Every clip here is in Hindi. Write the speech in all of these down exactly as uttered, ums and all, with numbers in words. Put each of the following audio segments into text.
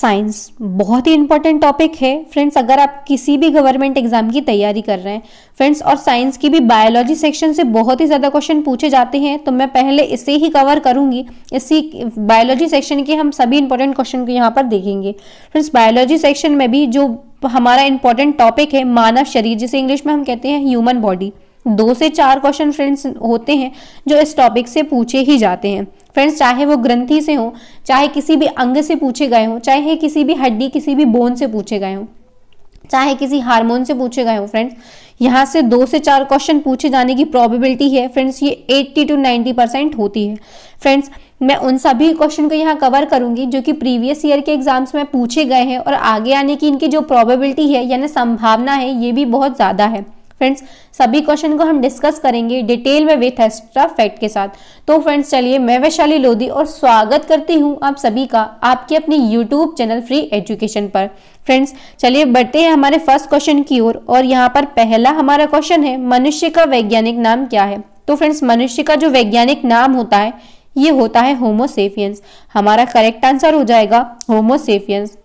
साइंस बहुत ही इंपॉर्टेंट टॉपिक है फ्रेंड्स, अगर आप किसी भी गवर्नमेंट एग्जाम की तैयारी कर रहे हैं फ्रेंड्स। और साइंस की भी बायोलॉजी सेक्शन से बहुत ही ज़्यादा क्वेश्चन पूछे जाते हैं, तो मैं पहले इसे ही कवर करूंगी। इसी बायोलॉजी सेक्शन के हम सभी इंपॉर्टेंट क्वेश्चन को यहाँ पर देखेंगे फ्रेंड्स। बायोलॉजी सेक्शन में भी जो हमारा इंपॉर्टेंट टॉपिक है मानव शरीर, जिसे इंग्लिश में हम कहते हैं ह्यूमन बॉडी, दो से चार क्वेश्चन फ्रेंड्स होते हैं जो इस टॉपिक से पूछे ही जाते हैं फ्रेंड्स। चाहे वो ग्रंथि से हो, चाहे किसी भी अंग से पूछे गए हों, चाहे किसी भी हड्डी, किसी भी बोन से पूछे गए हों, चाहे किसी हार्मोन से पूछे गए हों फ्रेंड्स, यहाँ से दो से चार क्वेश्चन पूछे जाने की प्रोबेबिलिटी है फ्रेंड्स, ये अस्सी टू नब्बे परसेंट होती है फ्रेंड्स। मैं उन सभी क्वेश्चन को यहाँ कवर करूँगी जो कि प्रीवियस ईयर के एग्जाम्स में पूछे गए हैं, और आगे आने की इनकी जो प्रोबेबिलिटी है यानी संभावना है ये भी बहुत ज़्यादा है फ्रेंड्स। सभी क्वेश्चन को हम डिस्कस करेंगे डिटेल में विथ एक्स्ट्रा फैक्ट के साथ। तो फ्रेंड्स चलिए, मैं वैशाली लोधी और स्वागत करती हूँ आप सभी का आपके अपने यूट्यूब चैनल फ्री एजुकेशन पर। फ्रेंड्स चलिए बढ़ते हैं हमारे फर्स्ट क्वेश्चन की ओर, और, और यहाँ पर पहला हमारा क्वेश्चन है, मनुष्य का वैज्ञानिक नाम क्या है? तो फ्रेंड्स मनुष्य का जो वैज्ञानिक नाम होता है ये होता है होमो सेपियंस। हमारा करेक्ट आंसर हो जाएगा होमो सेपियंस।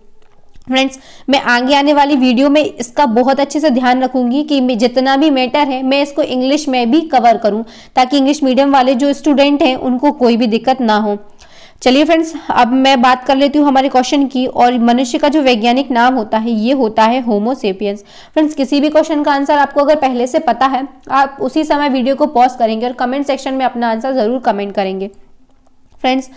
फ्रेंड्स मैं आगे आने वाली वीडियो में इसका बहुत अच्छे से ध्यान रखूंगी कि जितना भी मैटर है मैं इसको इंग्लिश में भी कवर करूं, ताकि इंग्लिश मीडियम वाले जो स्टूडेंट हैं उनको कोई भी दिक्कत ना हो। चलिए फ्रेंड्स अब मैं बात कर लेती हूँ हमारे क्वेश्चन की, और मनुष्य का जो वैज्ञानिक नाम होता है ये होता है होमो सेपियंस। फ्रेंड्स किसी भी क्वेश्चन का आंसर आपको अगर पहले से पता है, आप उसी समय वीडियो को पॉज करेंगे और कमेंट सेक्शन में अपना आंसर ज़रूर कमेंट करेंगे फ्रेंड्स।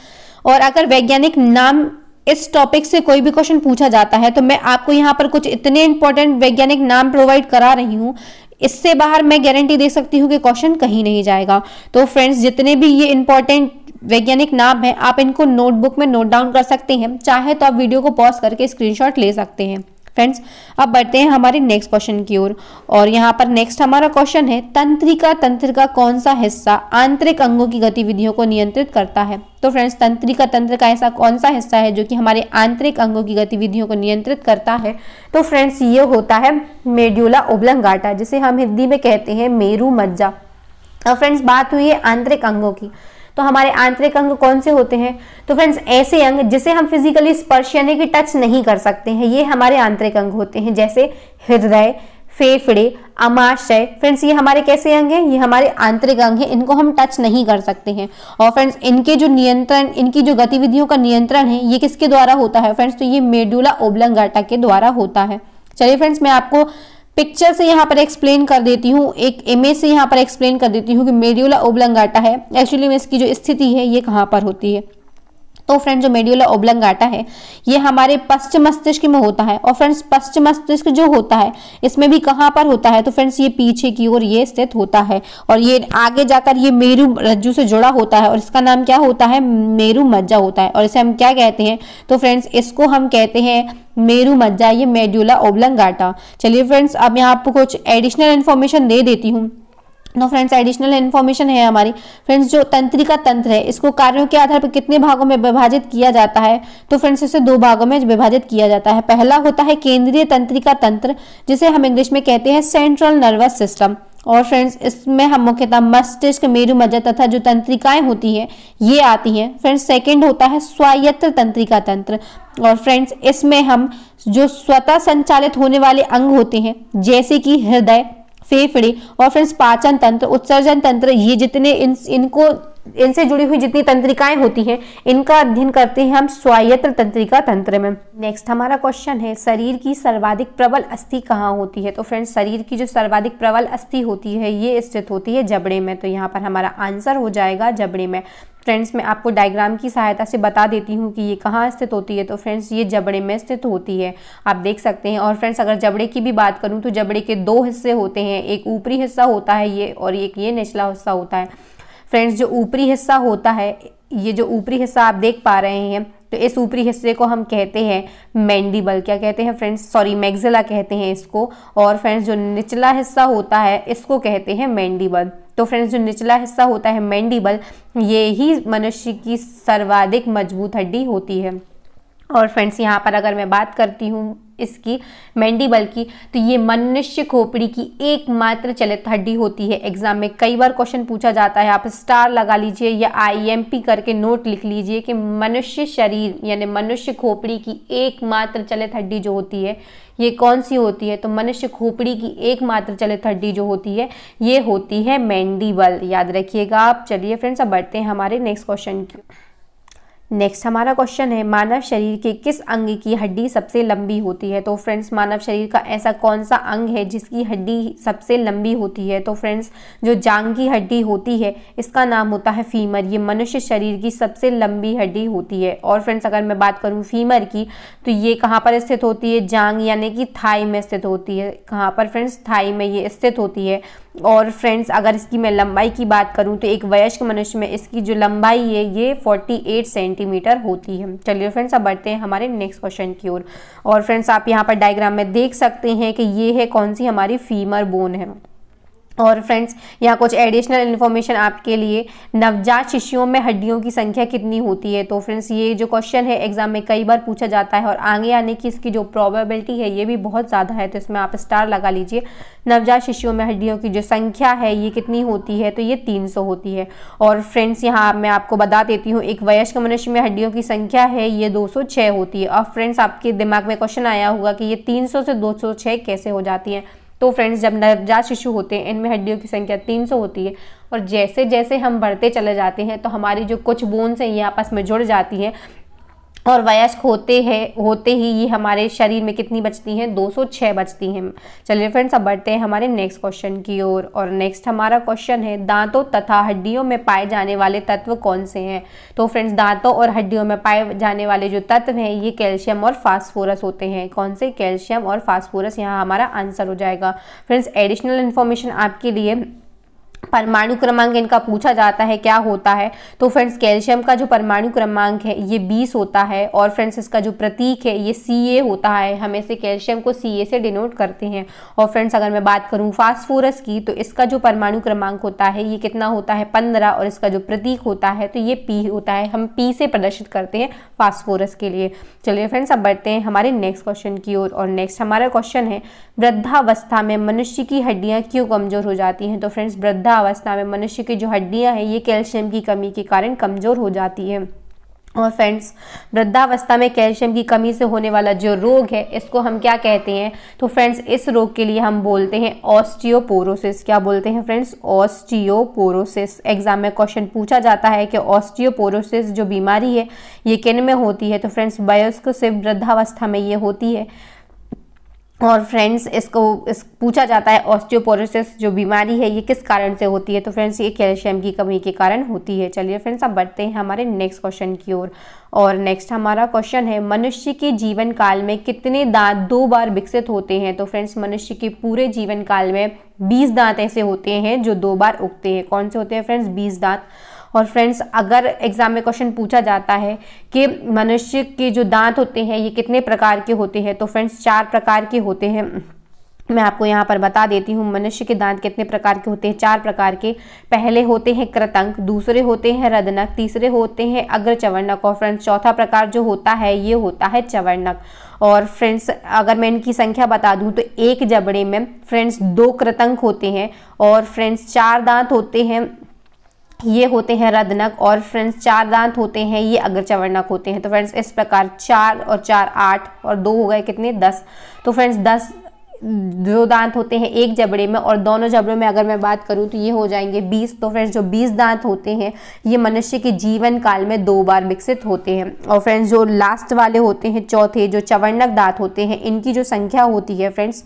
और अगर वैज्ञानिक नाम इस टॉपिक से कोई भी क्वेश्चन पूछा जाता है, तो मैं आपको यहाँ पर कुछ इतने इंपॉर्टेंट वैज्ञानिक नाम प्रोवाइड करा रही हूँ, इससे बाहर मैं गारंटी दे सकती हूँ कि क्वेश्चन कहीं नहीं जाएगा। तो फ्रेंड्स जितने भी ये इंपॉर्टेंट वैज्ञानिक नाम है आप इनको नोटबुक में नोट डाउन कर सकते हैं, चाहे तो आप वीडियो को पॉज करके स्क्रीनशॉट ले सकते हैं फ्रेंड्स। अब बढ़ते हैं हमारे नेक्स्ट क्वेश्चन की ओर, और, और यहाँ पर नेक्स्ट हमारा क्वेश्चन है, तंत्रिका तंत्र का कौन सा हिस्सा आंतरिक अंगों की गतिविधियों को नियंत्रित करता है? तो फ्रेंड्स तंत्रिका तंत्र का ऐसा कौन सा हिस्सा है जो कि हमारे आंतरिक अंगों की गतिविधियों को नियंत्रित करता है? तो फ्रेंड्स ये होता है मेड्यूला ओब्लंगाटा, जिसे हम हिंदी में कहते हैं मेरू मज्जा। और फ्रेंड्स बात हुई है आंतरिक अंगों की, तो हमारे आंतरिक अंग कौन से होते हैं? तो फ्रेंड्स ऐसे अंग जिसे हम फिजिकली स्पर्श यानी कि टच नहीं कर सकते हैं, ये हमारे आंतरिक अंग होते हैं, जैसे हृदय, फेफड़े, अमाशय। फ्रेंड्स ये हमारे कैसे अंग हैं? ये हमारे आंतरिक अंग हैं, इनको हम टच नहीं कर सकते हैं। और फ्रेंड्स इनके जो नियंत्रण, इनकी जो गतिविधियों का नियंत्रण है ये किसके द्वारा होता है फ्रेंड्स? तो ये मेडुला ओब्लंगाटा के द्वारा होता है। चलिए फ्रेंड्स मैं आपको पिक्चर से यहाँ पर एक्सप्लेन कर देती हूँ, एक इमेज से यहाँ पर एक्सप्लेन कर देती हूँ कि मेड्यूला ओब्लंगाटा है एक्चुअली में इसकी जो स्थिति है ये कहाँ पर होती है। तो फ्रेंड्स जो मेड्यूला ओब्लंगाटा है ये हमारे पश्च मस्तिष्क में होता है, और फ्रेंड्स पश्च मस्तिष्क जो होता है इसमें भी कहाँ पर होता है? तो फ्रेंड्स ये पीछे की ओर ये स्थित होता है, और ये आगे जाकर ये मेरु रज्जु से जुड़ा होता है, और इसका नाम क्या होता है? मेरु मज्जा होता है। और इसे हम क्या कहते हैं? तो फ्रेंड्स इसको हम कहते हैं मेरु मज्जा, ये मेड्यूला ओब्लंगाटा। चलिए फ्रेंड्स अब मैं आपको कुछ एडिशनल इन्फॉर्मेशन दे देती हूँ। नो फ्रेंड्स एडिशनल इन्फॉर्मेशन है हमारी फ्रेंड्स, जो तंत्रिका तंत्र है इसको कार्यों के आधार पर कितने भागों में विभाजित किया जाता है? तो फ्रेंड्स इसे दो भागों में विभाजित किया जाता है। पहला होता है केंद्रीय तंत्रिका तंत्र, जिसे हम इंग्लिश में कहते हैं सेंट्रल नर्वस सिस्टम। और फ्रेंड्स इसमें हम मुख्यतः मस्तिष्क, मेरु मज्जा तथा जो तंत्रिकाएं होती हैं ये आती हैं। फ्रेंड्स सेकंड होता है स्वायत्त तंत्रिका तंत्र, और फ्रेंड्स इसमें हम जो स्वतः संचालित होने वाले अंग होते हैं जैसे कि हृदय, फेफड़े और फ्रेंड्स पाचन तंत्र, उत्सर्जन तंत्र, ये जितने इन इनको इनसे जुड़ी हुई जितनी तंत्रिकाएं होती हैं इनका अध्ययन करते हैं हम स्वायत्त तंत्रिका तंत्र में। नेक्स्ट हमारा क्वेश्चन है, शरीर की सर्वाधिक प्रबल अस्थि कहाँ होती है? तो फ्रेंड्स शरीर की जो सर्वाधिक प्रबल अस्थि होती है ये स्थित होती है जबड़े में। तो यहाँ पर हमारा आंसर हो जाएगा जबड़े में। फ्रेंड्स मैं आपको डायग्राम की सहायता से बता देती हूँ कि ये कहाँ स्थित होती है। तो फ्रेंड्स ये जबड़े में स्थित होती है, आप देख सकते हैं। और फ्रेंड्स अगर जबड़े की भी बात करूँ तो जबड़े के दो हिस्से होते हैं, एक ऊपरी हिस्सा होता है ये, और एक ये निचला हिस्सा होता है। फ्रेंड्स जो ऊपरी हिस्सा होता है, ये जो ऊपरी हिस्सा आप देख पा रहे हैं, तो इस ऊपरी हिस्से को हम कहते हैं मैंडिबल, क्या कहते हैं फ्रेंड्स? सॉरी मैग्जिला कहते हैं इसको। और फ्रेंड्स जो निचला हिस्सा होता है इसको कहते हैं मैंडिबल। तो फ्रेंड्स जो निचला हिस्सा होता है मैंडिबल, ये ही मनुष्य की सर्वाधिक मजबूत हड्डी होती है। और फ्रेंड्स यहाँ पर अगर मैं बात करती हूँ इसकी मैंडिबल की, तो ये मनुष्य खोपड़ी की एकमात्र चलित हड्डी होती है। एग्जाम में कई बार क्वेश्चन पूछा जाता है, आप स्टार लगा लीजिए या आईएमपी करके नोट लिख लीजिए कि मनुष्य शरीर यानी मनुष्य खोपड़ी की एकमात्र चलित हड्डी जो होती है ये कौन सी होती है, तो मनुष्य खोपड़ी की एकमात्र चलित हड्डी जो होती है ये होती है मैंडिबल, याद रखिएगा आप। चलिए फ्रेंड्स अब बढ़ते हैं हमारे नेक्स्ट क्वेश्चन की। नेक्स्ट हमारा क्वेश्चन है, मानव शरीर के किस अंग की हड्डी सबसे लंबी होती है? तो फ्रेंड्स मानव शरीर का ऐसा कौन सा अंग है जिसकी हड्डी सबसे लंबी होती है? तो फ्रेंड्स जो जांघ की हड्डी होती है इसका नाम होता है फीमर। ये मनुष्य शरीर की सबसे लंबी हड्डी होती है। और फ्रेंड्स अगर मैं बात करूं फीमर की, तो ये कहाँ पर स्थित होती है? जांघ यानी कि थाई में स्थित होती है। कहाँ पर फ्रेंड्स? थाई में ये स्थित होती है। और फ्रेंड्स अगर इसकी मैं लंबाई की बात करूं तो एक वयस्क मनुष्य में इसकी जो लंबाई है ये अड़तालीस सेंटीमीटर होती है। चलिए फ्रेंड्स अब बढ़ते हैं हमारे नेक्स्ट क्वेश्चन की ओर। और, और फ्रेंड्स आप यहां पर डायग्राम में देख सकते हैं कि ये है कौन सी हमारी फीमर बोन है। और फ्रेंड्स यहाँ कुछ एडिशनल इन्फॉर्मेशन आपके लिए, नवजात शिशुओं में हड्डियों की संख्या कितनी होती है? तो फ्रेंड्स ये जो क्वेश्चन है एग्जाम में कई बार पूछा जाता है और आगे आने की इसकी जो प्रोबेबिलिटी है ये भी बहुत ज़्यादा है, तो इसमें आप स्टार लगा लीजिए। नवजात शिशुओं में हड्डियों की जो संख्या है ये कितनी होती है? तो ये तीन सौ होती है। और फ्रेंड्स यहाँ मैं आपको बता देती हूँ, एक वयस्क मनुष्य में हड्डियों की संख्या है ये दो सौ छः होती है। अब फ्रेंड्स आपके दिमाग में क्वेश्चन आया होगा कि ये तीन सौ से दो सौ छः कैसे हो जाती है? तो फ्रेंड्स जब नवजात शिशु होते हैं इनमें हड्डियों की संख्या तीन सौ होती है, और जैसे जैसे हम बढ़ते चले जाते हैं तो हमारी जो कुछ बोन्स हैं ये आपस में जुड़ जाती हैं, और वयस्क होते हैं होते ही ये हमारे शरीर में कितनी बचती हैं? दो सौ छह बचती हैं। चलिए फ्रेंड्स अब बढ़ते हैं हमारे नेक्स्ट क्वेश्चन की ओर। और, और नेक्स्ट हमारा क्वेश्चन है, दांतों तथा हड्डियों में पाए जाने वाले तत्व कौन से हैं? तो फ्रेंड्स दांतों और हड्डियों में पाए जाने वाले जो तत्व हैं ये कैल्शियम और फास्फोरस होते हैं। कौन से? कैल्शियम और फास्फोरस यहाँ हमारा आंसर हो जाएगा। फ्रेंड्स एडिशनल इन्फॉर्मेशन आपके लिए, परमाणु क्रमांक इनका पूछा जाता है क्या होता है? तो फ्रेंड्स कैल्शियम का जो परमाणु क्रमांक है ये बीस होता है, और फ्रेंड्स इसका जो प्रतीक है ये सी ए होता है। हम इसे कैल्शियम को सी ए से डिनोट करते हैं। और फ्रेंड्स अगर मैं बात करूं फास्फोरस की, तो इसका जो परमाणु क्रमांक होता है ये कितना होता है? पंद्रह, और इसका जो प्रतीक होता है तो ये पी होता है। हम पी से प्रदर्शित करते हैं फास्फोरस के लिए। चलिए फ्रेंड्स अब बढ़ते हैं हमारे नेक्स्ट क्वेश्चन की ओर। और नेक्स्ट हमारा क्वेश्चन है, वृद्धावस्था में मनुष्य की हड्डियाँ क्यों कमज़ोर हो जाती हैं? तो फ्रेंड्स वृद्धा अवस्था में मनुष्य की जो हड्डियां हैं ये कैल्शियम की कमी के कारण कमजोर हो जाती है। और फ्रेंड्स वृद्धावस्था में कैल्शियम की कमी से होने वाला जो रोग है इसको हम क्या कहते हैं? तो फ्रेंड्स इस रोग के लिए हम बोलते हैं ऑस्टियोपोरोसिस। क्या बोलते हैं फ्रेंड्स? ऑस्टियोपोरोसिस। एग्जाम में क्वेश्चन पूछा जाता है कि ऑस्टियोपोरोसिस जो बीमारी है ये किन में होती है? तो फ्रेंड्स वयस्क से वृद्धावस्था में ये होती है। और फ्रेंड्स इसको इस पूछा जाता है ऑस्टियोपोरोसिस जो बीमारी है ये किस कारण से होती है? तो फ्रेंड्स ये कैल्शियम की कमी के कारण होती है। चलिए फ्रेंड्स अब बढ़ते हैं हमारे नेक्स्ट क्वेश्चन की ओर। और नेक्स्ट हमारा क्वेश्चन है, मनुष्य के जीवन काल में कितने दांत दो बार विकसित होते हैं? तो फ्रेंड्स मनुष्य के पूरे जीवन काल में बीस दांत ऐसे होते हैं जो दो बार उगते हैं। कौन से होते हैं फ्रेंड्स? बीस दांत। और फ्रेंड्स अगर एग्जाम में क्वेश्चन पूछा जाता है कि मनुष्य के जो दांत होते हैं ये कितने प्रकार के होते हैं? तो फ्रेंड्स चार प्रकार के होते हैं। मैं आपको यहाँ पर बता देती हूँ मनुष्य के दांत कितने प्रकार के होते हैं, चार प्रकार के। पहले होते हैं कृतंक, दूसरे होते हैं रदनक, तीसरे होते हैं अग्रचवर्णक, और फ्रेंड्स चौथा प्रकार जो होता है ये होता है चवर्णक। और फ्रेंड्स अगर मैं इनकी संख्या बता दूं तो एक जबड़े में फ्रेंड्स दो कृतंक होते हैं, और फ्रेंड्स चार दांत होते हैं ये होते हैं रदनक, और फ्रेंड्स चार दांत होते हैं ये अग्रचवर्णक होते हैं। तो फ्रेंड्स इस प्रकार चार और चार आठ और दो हो गए कितने? दस। तो फ्रेंड्स दस दो दांत होते हैं एक जबड़े में, और दोनों जबड़ों में अगर मैं बात करूं तो ये हो जाएंगे बीस। तो फ्रेंड्स जो बीस दांत होते हैं ये मनुष्य के जीवन काल में दो बार विकसित होते हैं। और फ्रेंड्स जो लास्ट वाले होते हैं चौथे जो चवर्णक दांत होते हैं इनकी जो संख्या होती है फ्रेंड्स,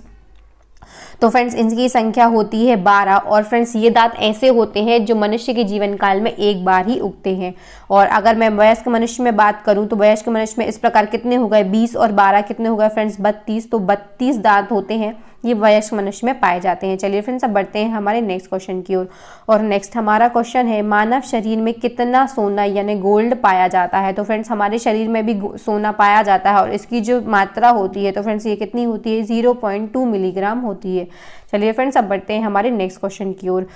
तो फ्रेंड्स इनकी संख्या होती है बारह। और फ्रेंड्स ये दांत ऐसे होते हैं जो मनुष्य के जीवन काल में एक बार ही उगते हैं। और अगर मैं वयस्क मनुष्य में बात करूं तो वयस्क मनुष्य में इस प्रकार कितने हो गए? बीस, और बारह कितने हो गए फ्रेंड्स? बत्तीस। तो बत्तीस दांत होते हैं ये वयस्क मनुष्य में पाए जाते हैं। चलिए फ्रेंड्स अब बढ़ते हैं हमारे नेक्स्ट क्वेश्चन की ओर। और, और नेक्स्ट हमारा क्वेश्चन है, मानव शरीर में कितना सोना यानी गोल्ड पाया जाता है? तो फ्रेंड्स हमारे शरीर में भी सोना पाया जाता है, और इसकी जो मात्रा होती है तो फ्रेंड्स ये कितनी होती है? जीरो पॉइंट टू मिलीग्राम होती है। चलिए फ्रेंड्स अब बढ़ते हैं हमारे नेक्स्ट क्वेश्चन की ओर।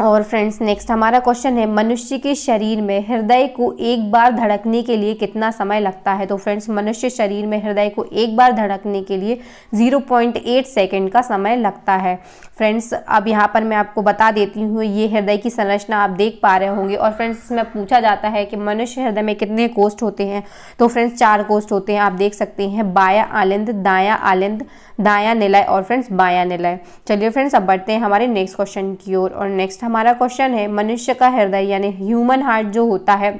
और फ्रेंड्स नेक्स्ट हमारा क्वेश्चन है मनुष्य के शरीर में हृदय को एक बार धड़कने के लिए कितना समय लगता है। तो फ्रेंड्स मनुष्य शरीर में हृदय को एक बार धड़कने के लिए ज़ीरो पॉइंट एट सेकंड का समय लगता है। फ्रेंड्स अब यहाँ पर मैं आपको बता देती हूँ ये हृदय की संरचना आप देख पा रहे होंगे। और फ्रेंड्स इसमें पूछा जाता है कि मनुष्य हृदय में कितने कोष्ठ होते हैं। तो फ्रेंड्स चार कोष्ठ होते हैं, आप देख सकते हैं बायां आलिंद, दायां आलिंद, दायां निलय और फ्रेंड्स बायां निलय। चलिए फ्रेंड्स अब बढ़ते हैं हमारे नेक्स्ट क्वेश्चन की ओर। और नेक्स्ट हमारा क्वेश्चन है मनुष्य का हृदय यानी ह्यूमन हार्ट जो होता है,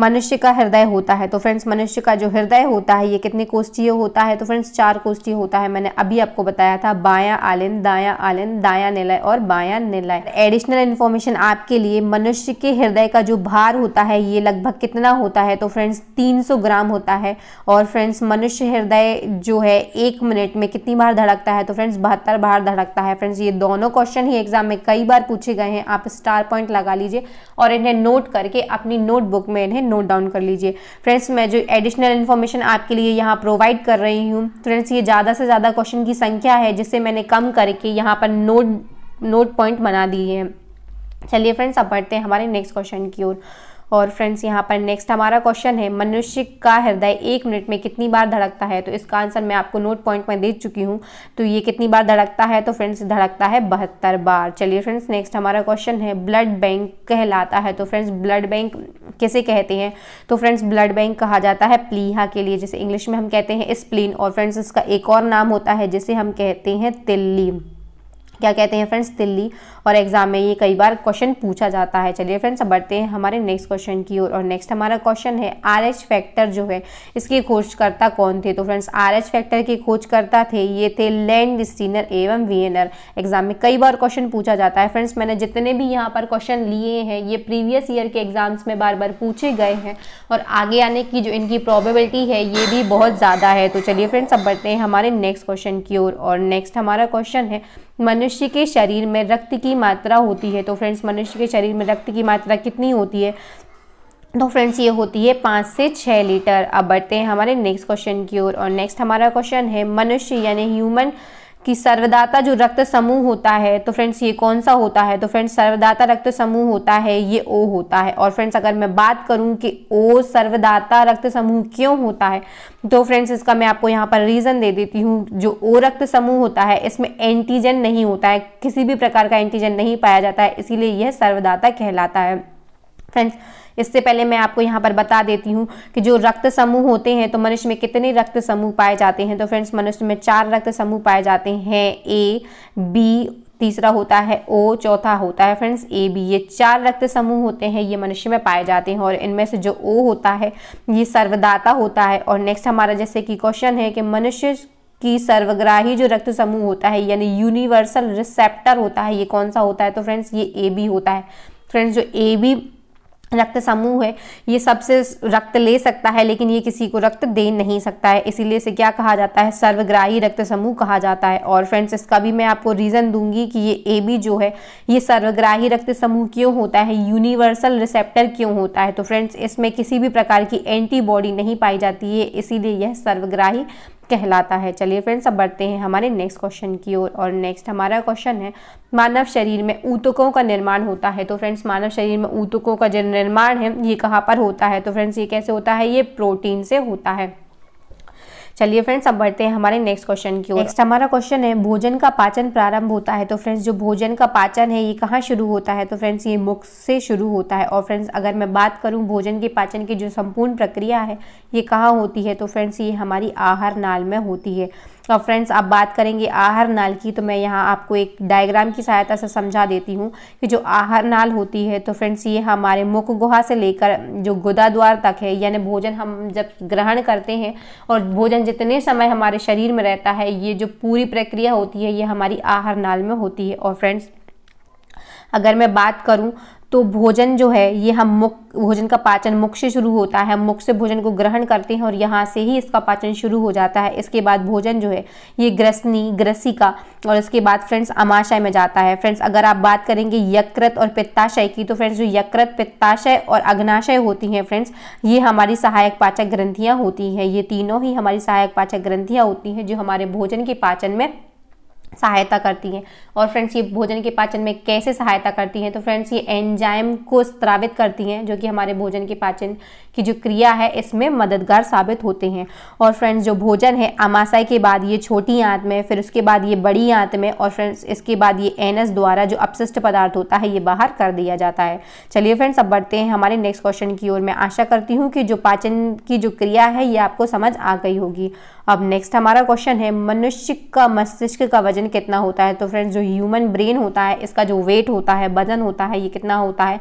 मनुष्य का हृदय होता है। तो फ्रेंड्स मनुष्य का जो हृदय होता है ये कितने कोष्ठीय होता है। तो फ्रेंड्स चार कोष्ठीय होता है, मैंने अभी आपको बताया था बायां आलिंद, दायां आलिंद, दायां निलय और बायां निलय। एडिशनल इन्फॉर्मेशन आपके लिए, मनुष्य के हृदय का जो भार होता है ये लगभग कितना होता है। तो फ्रेंड्स तीन सौ ग्राम होता है। और फ्रेंड्स मनुष्य हृदय जो है एक मिनट में कितनी बार धड़कता है। तो फ्रेंड्स बहत्तर बार धड़कता है। फ्रेंड्स ये दोनों क्वेश्चन ही एग्जाम में कई बार पूछे गए हैं, आप स्टार पॉइंट लगा लीजिए और इन्हें नोट करके अपनी नोटबुक में इन्हें नोट डाउन कर लीजिए। फ्रेंड्स मैं जो एडिशनल इन्फॉर्मेशन आपके लिए यहाँ प्रोवाइड कर रही हूँ, फ्रेंड्स ये ज़्यादा से ज़्यादा क्वेश्चन की संख्या है जिसे मैंने कम करके यहाँ पर नोट नोट पॉइंट बना दिए हैं। चलिए फ्रेंड्स अब बढ़ते हैं हमारे नेक्स्ट क्वेश्चन की ओर। और फ्रेंड्स यहाँ पर नेक्स्ट हमारा क्वेश्चन है मनुष्य का हृदय एक मिनट में कितनी बार धड़कता है। तो इसका आंसर मैं आपको नोट पॉइंट में दे चुकी हूँ। तो ये कितनी बार धड़कता है। तो फ्रेंड्स धड़कता है बहत्तर बार। चलिए फ्रेंड्स नेक्स्ट हमारा क्वेश्चन है ब्लड बैंक कहलाता है। तो फ्रेंड्स ब्लड बैंक किसे कहते हैं। तो फ्रेंड्स ब्लड बैंक कहा जाता है प्लीहा के लिए, जिसे इंग्लिश में हम कहते हैं स्प्लीन। और फ्रेंड्स इसका एक और नाम होता है जिसे हम कहते हैं तिल्ली। क्या कहते हैं फ्रेंड्स, तिल्ली। और एग्जाम में ये कई बार क्वेश्चन पूछा जाता है। चलिए फ्रेंड्स अब बढ़ते हैं हमारे नेक्स्ट क्वेश्चन की ओर। और, और नेक्स्ट हमारा क्वेश्चन है आरएच फैक्टर जो है इसके खोजकर्ता कौन थे। तो फ्रेंड्स आरएच फैक्टर के खोजकर्ता थे ये थे लैंड स्टीनर एवं वियनर। एग्जाम में कई बार क्वेश्चन पूछा जाता है। फ्रेंड्स मैंने जितने भी यहाँ पर क्वेश्चन लिए हैं ये प्रीवियस ईयर के एग्जाम्स में बार बार पूछे गए हैं और आगे आने की जो इनकी प्रोबेबिलिटी है ये भी बहुत ज़्यादा है। तो चलिए फ्रेंड्स अब बढ़ते हैं हमारे नेक्स्ट क्वेश्चन की ओर। और नेक्स्ट हमारा क्वेश्चन है मनुष्य के शरीर में रक्त की मात्रा होती है। तो फ्रेंड्स मनुष्य के शरीर में रक्त की मात्रा कितनी होती है। तो फ्रेंड्स ये होती है पाँच से छः लीटर। अब बढ़ते हैं हमारे नेक्स्ट क्वेश्चन की ओर। और, और नेक्स्ट हमारा क्वेश्चन है मनुष्य यानी ह्यूमन कि सर्वदाता जो रक्त समूह होता है। तो फ्रेंड्स ये कौन सा होता है। तो फ्रेंड्स सर्वदाता रक्त समूह होता है ये ओ होता है। और फ्रेंड्स अगर मैं बात करूं कि ओ सर्वदाता रक्त समूह क्यों होता है। तो फ्रेंड्स इसका मैं आपको यहाँ पर रीज़न दे देती हूँ। जो ओ रक्त समूह होता है इसमें एंटीजन नहीं होता है, किसी भी प्रकार का एंटीजन नहीं पाया जाता है, इसीलिए यह सर्वदाता कहलाता है। फ्रेंड्स इससे पहले मैं आपको यहाँ पर बता देती हूँ कि जो रक्त समूह होते हैं तो मनुष्य में कितने रक्त समूह पाए जाते हैं। तो फ्रेंड्स मनुष्य में चार रक्त समूह पाए जाते हैं, ए, बी, तीसरा होता है ओ, चौथा होता है फ्रेंड्स ए बी। ये चार रक्त समूह होते हैं ये मनुष्य में पाए जाते हैं और इनमें से जो ओ होता है ये सर्वदाता होता है। और नेक्स्ट हमारा जैसे कि क्वेश्चन है कि मनुष्य कि सर्वग्राही जो रक्त समूह होता है यानी यूनिवर्सल रिसेप्टर होता है ये कौन सा होता है। तो फ्रेंड्स ये ए बी होता है। फ्रेंड्स जो ए बी रक्त समूह है ये सबसे रक्त ले सकता है लेकिन ये किसी को रक्त दे नहीं सकता है, इसीलिए इसे क्या कहा जाता है, सर्वग्राही रक्त समूह कहा जाता है। और फ्रेंड्स इसका भी मैं आपको रीज़न दूंगी कि ये ए बी जो है ये सर्वग्राही रक्त समूह क्यों होता है, यूनिवर्सल रिसेप्टर क्यों होता है। तो फ्रेंड्स इसमें किसी भी प्रकार की एंटीबॉडी नहीं पाई जाती है, इसीलिए यह सर्वग्राही कहलाता है। चलिए फ्रेंड्स अब बढ़ते हैं हमारे नेक्स्ट क्वेश्चन की ओर। और, और नेक्स्ट हमारा क्वेश्चन है मानव शरीर में ऊतकों का निर्माण होता है। तो फ्रेंड्स मानव शरीर में ऊतकों का जो निर्माण है ये कहाँ पर होता है। तो फ्रेंड्स ये कैसे होता है, ये प्रोटीन से होता है। चलिए फ्रेंड्स अब बढ़ते हैं हमारे नेक्स्ट क्वेश्चन की ओर। नेक्स्ट हमारा क्वेश्चन है भोजन का पाचन प्रारंभ होता है। तो फ्रेंड्स जो भोजन का पाचन है ये कहाँ शुरू होता है। तो फ्रेंड्स ये मुख से शुरू होता है। और फ्रेंड्स अगर मैं बात करूँ भोजन के पाचन की जो संपूर्ण प्रक्रिया है ये कहाँ होती है। तो फ्रेंड्स ये हमारी आहार नाल में होती है। और फ्रेंड्स आप बात करेंगे आहार नाल की तो मैं यहाँ आपको एक डायग्राम की सहायता से समझा देती हूँ कि जो आहार नाल होती है तो फ्रेंड्स ये हमारे मुख गुहा से लेकर जो गुदा द्वार तक है, यानी भोजन हम जब ग्रहण करते हैं और भोजन जितने समय हमारे शरीर में रहता है ये जो पूरी प्रक्रिया होती है ये हमारी आहार नाल में होती है। और फ्रेंड्स अगर मैं बात करूँ तो भोजन जो है ये हम मुख भोजन का पाचन मुख से शुरू होता है, मुख से भोजन को ग्रहण करते हैं और यहाँ से ही इसका पाचन शुरू हो जाता है। इसके बाद भोजन जो है ये ग्रसनी, ग्रसिका और इसके बाद फ्रेंड्स अमाशय में जाता है। फ्रेंड्स अगर आप बात करेंगे यकृत और पित्ताशय की तो फ्रेंड्स जो यकृत, पित्ताशय और अग्नाशय होती हैं फ्रेंड्स ये हमारी सहायक पाचक ग्रंथियाँ होती हैं। ये तीनों ही हमारी सहायक पाचक ग्रंथियाँ होती हैं जो हमारे भोजन के पाचन में सहायता करती हैं। और फ्रेंड्स ये भोजन के पाचन में कैसे सहायता करती हैं, तो फ्रेंड्स ये एंजाइम को स्रावित करती हैं जो कि हमारे भोजन के पाचन की जो क्रिया है इसमें मददगार साबित होते हैं। और फ्रेंड्स जो भोजन है आमाशय के बाद ये छोटी आंत में, फिर उसके बाद ये बड़ी आंत में, और फ्रेंड्स इसके बाद ये एनस द्वारा जो अपशिष्ट पदार्थ होता है ये बाहर कर दिया जाता है। चलिए फ्रेंड्स अब बढ़ते हैं हमारे नेक्स्ट क्वेश्चन की ओर। मैं आशा करती हूँ कि जो पाचन की जो क्रिया है ये आपको समझ आ गई होगी। अब नेक्स्ट हमारा क्वेश्चन है मनुष्य का मस्तिष्क का वजन कितना होता है। तो फ्रेंड्स जो ह्यूमन ब्रेन होता है इसका जो वेट होता है, वजन होता है, ये कितना होता है,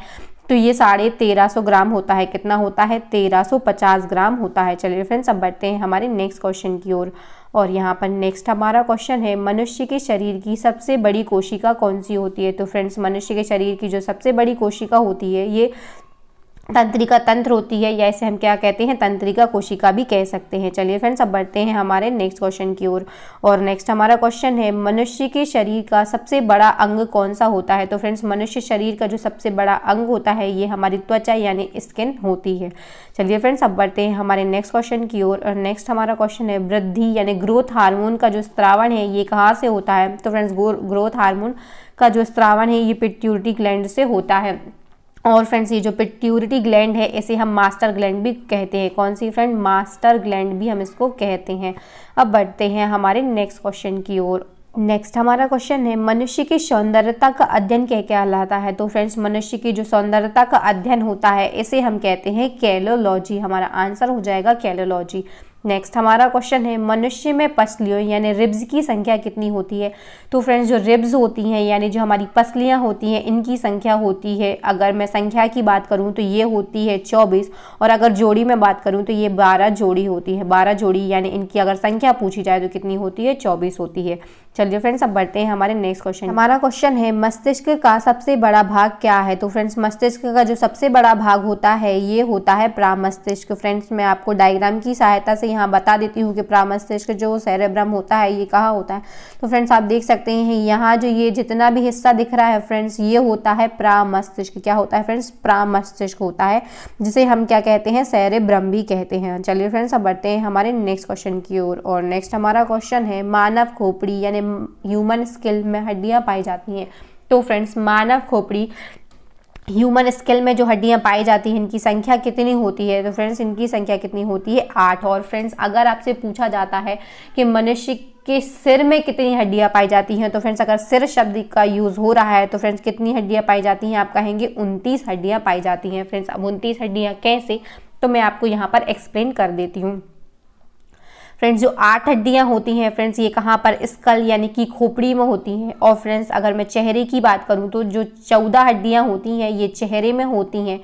तो ये साढ़े तेरह सौ ग्राम होता है। कितना होता है, तेरह सौ पचास ग्राम होता है। चलिए फ्रेंड्स अब बढ़ते हैं हमारे नेक्स्ट क्वेश्चन की ओर। और यहाँ पर नेक्स्ट हमारा क्वेश्चन है मनुष्य के शरीर की सबसे बड़ी कोशिका कौन सी होती है। तो फ्रेंड्स मनुष्य के शरीर की जो सबसे बड़ी कोशिका होती है ये तंत्रिका तंत्र होती है, या इसे हम क्या कहते हैं, तंत्रिका कोशिका भी कह सकते हैं। चलिए फ्रेंड्स अब बढ़ते हैं हमारे नेक्स्ट क्वेश्चन की ओर। और नेक्स्ट हमारा क्वेश्चन है मनुष्य के शरीर का सबसे बड़ा अंग कौन सा होता है। तो फ्रेंड्स मनुष्य शरीर का जो सबसे बड़ा अंग होता है ये हमारी त्वचा यानी स्किन होती है। चलिए फ्रेंड्स अब बढ़ते हैं हमारे नेक्स्ट क्वेश्चन की ओर। और नेक्स्ट हमारा क्वेश्चन है वृद्धि यानी ग्रोथ हार्मोन का जो स्रावण है ये कहाँ से होता है। तो फ्रेंड्स ग्रोथ हार्मोन का जो स्रावण है ये पिट्यूटरी ग्लैंड से होता है। और फ्रेंड्स ये जो पिट्यूटरी ग्लैंड है इसे हम मास्टर ग्लैंड भी कहते हैं। कौन सी फ्रेंड, मास्टर ग्लैंड भी हम इसको कहते हैं। अब बढ़ते हैं हमारे नेक्स्ट क्वेश्चन की ओर। नेक्स्ट हमारा क्वेश्चन है मनुष्य की सौंदर्यता का अध्ययन क्या कहलाता है। तो फ्रेंड्स मनुष्य की जो सौंदर्यता का अध्ययन होता है इसे हम कहते हैं कैलोलॉजी। हमारा आंसर हो जाएगा कैलोलॉजी। नेक्स्ट हमारा क्वेश्चन है मनुष्य में पसलियों यानी रिब्स की संख्या कितनी होती है। तो फ्रेंड्स जो रिब्स होती हैं यानी जो हमारी पसलियाँ होती हैं इनकी संख्या होती है, अगर मैं संख्या की बात करूँ तो ये होती है चौबीस, और अगर जोड़ी में बात करूँ तो ये बारह जोड़ी होती है। बारह जोड़ी यानी इनकी अगर संख्या पूछी जाए तो कितनी होती है, चौबीस होती है। चलिए फ्रेंड्स अब बढ़ते हैं हमारे नेक्स्ट क्वेश्चन। हमारा क्वेश्चन है मस्तिष्क का सबसे बड़ा भाग क्या है। तो फ्रेंड्स मस्तिष्क का जो सबसे बड़ा भाग होता है ये होता है प्रामस्तिष्क। फ्रेंड्स मैं आपको डायग्राम की सहायता से यहाँ बता देती हूँ कि प्रामस्तिष्क जो सेरेब्रम होता है ये कहाँ होता है। तो फ्रेंड्स आप देख सकते हैं यहाँ जो ये जितना भी हिस्सा दिख रहा है फ्रेंड्स ये होता है प्रामस्तिष्क। क्या होता है फ्रेंड्स, प्रामस्तिष्क होता है, जिसे हम क्या कहते हैं, सेरेब्रम भी कहते हैं। चलिए फ्रेंड्स अब बढ़ते हैं हमारे नेक्स्ट क्वेश्चन की ओर। और, और नेक्स्ट हमारा क्वेश्चन है मानव खोपड़ी यानी ह्यूमन स्केल में हड्डियाँ पाई जाती हैं। तो फ्रेंड्स मानव खोपड़ी ह्यूमन स्केल में जो हड्डियां पाई जाती हैं इनकी संख्या कितनी होती है। तो फ्रेंड्स इनकी संख्या कितनी होती है, आठ। और फ्रेंड्स अगर आपसे पूछा जाता है कि मनुष्य कि सिर में कितनी हड्डियां पाई जाती हैं, तो फ्रेंड्स अगर सिर शब्द का यूज़ हो रहा है तो फ्रेंड्स कितनी हड्डियां पाई जाती हैं, आप कहेंगे उनतीस हड्डियां पाई जाती हैं। फ्रेंड्स अब उनतीस हड्डियाँ कैसे, तो मैं आपको यहाँ पर एक्सप्लेन कर देती हूँ। फ्रेंड्स जो आठ हड्डियां होती हैं फ्रेंड्स ये कहाँ पर, स्कल यानी कि खोपड़ी में होती हैं। और फ्रेंड्स अगर मैं चेहरे की बात करूँ तो जो चौदह हड्डियां होती हैं ये चेहरे में होती हैं।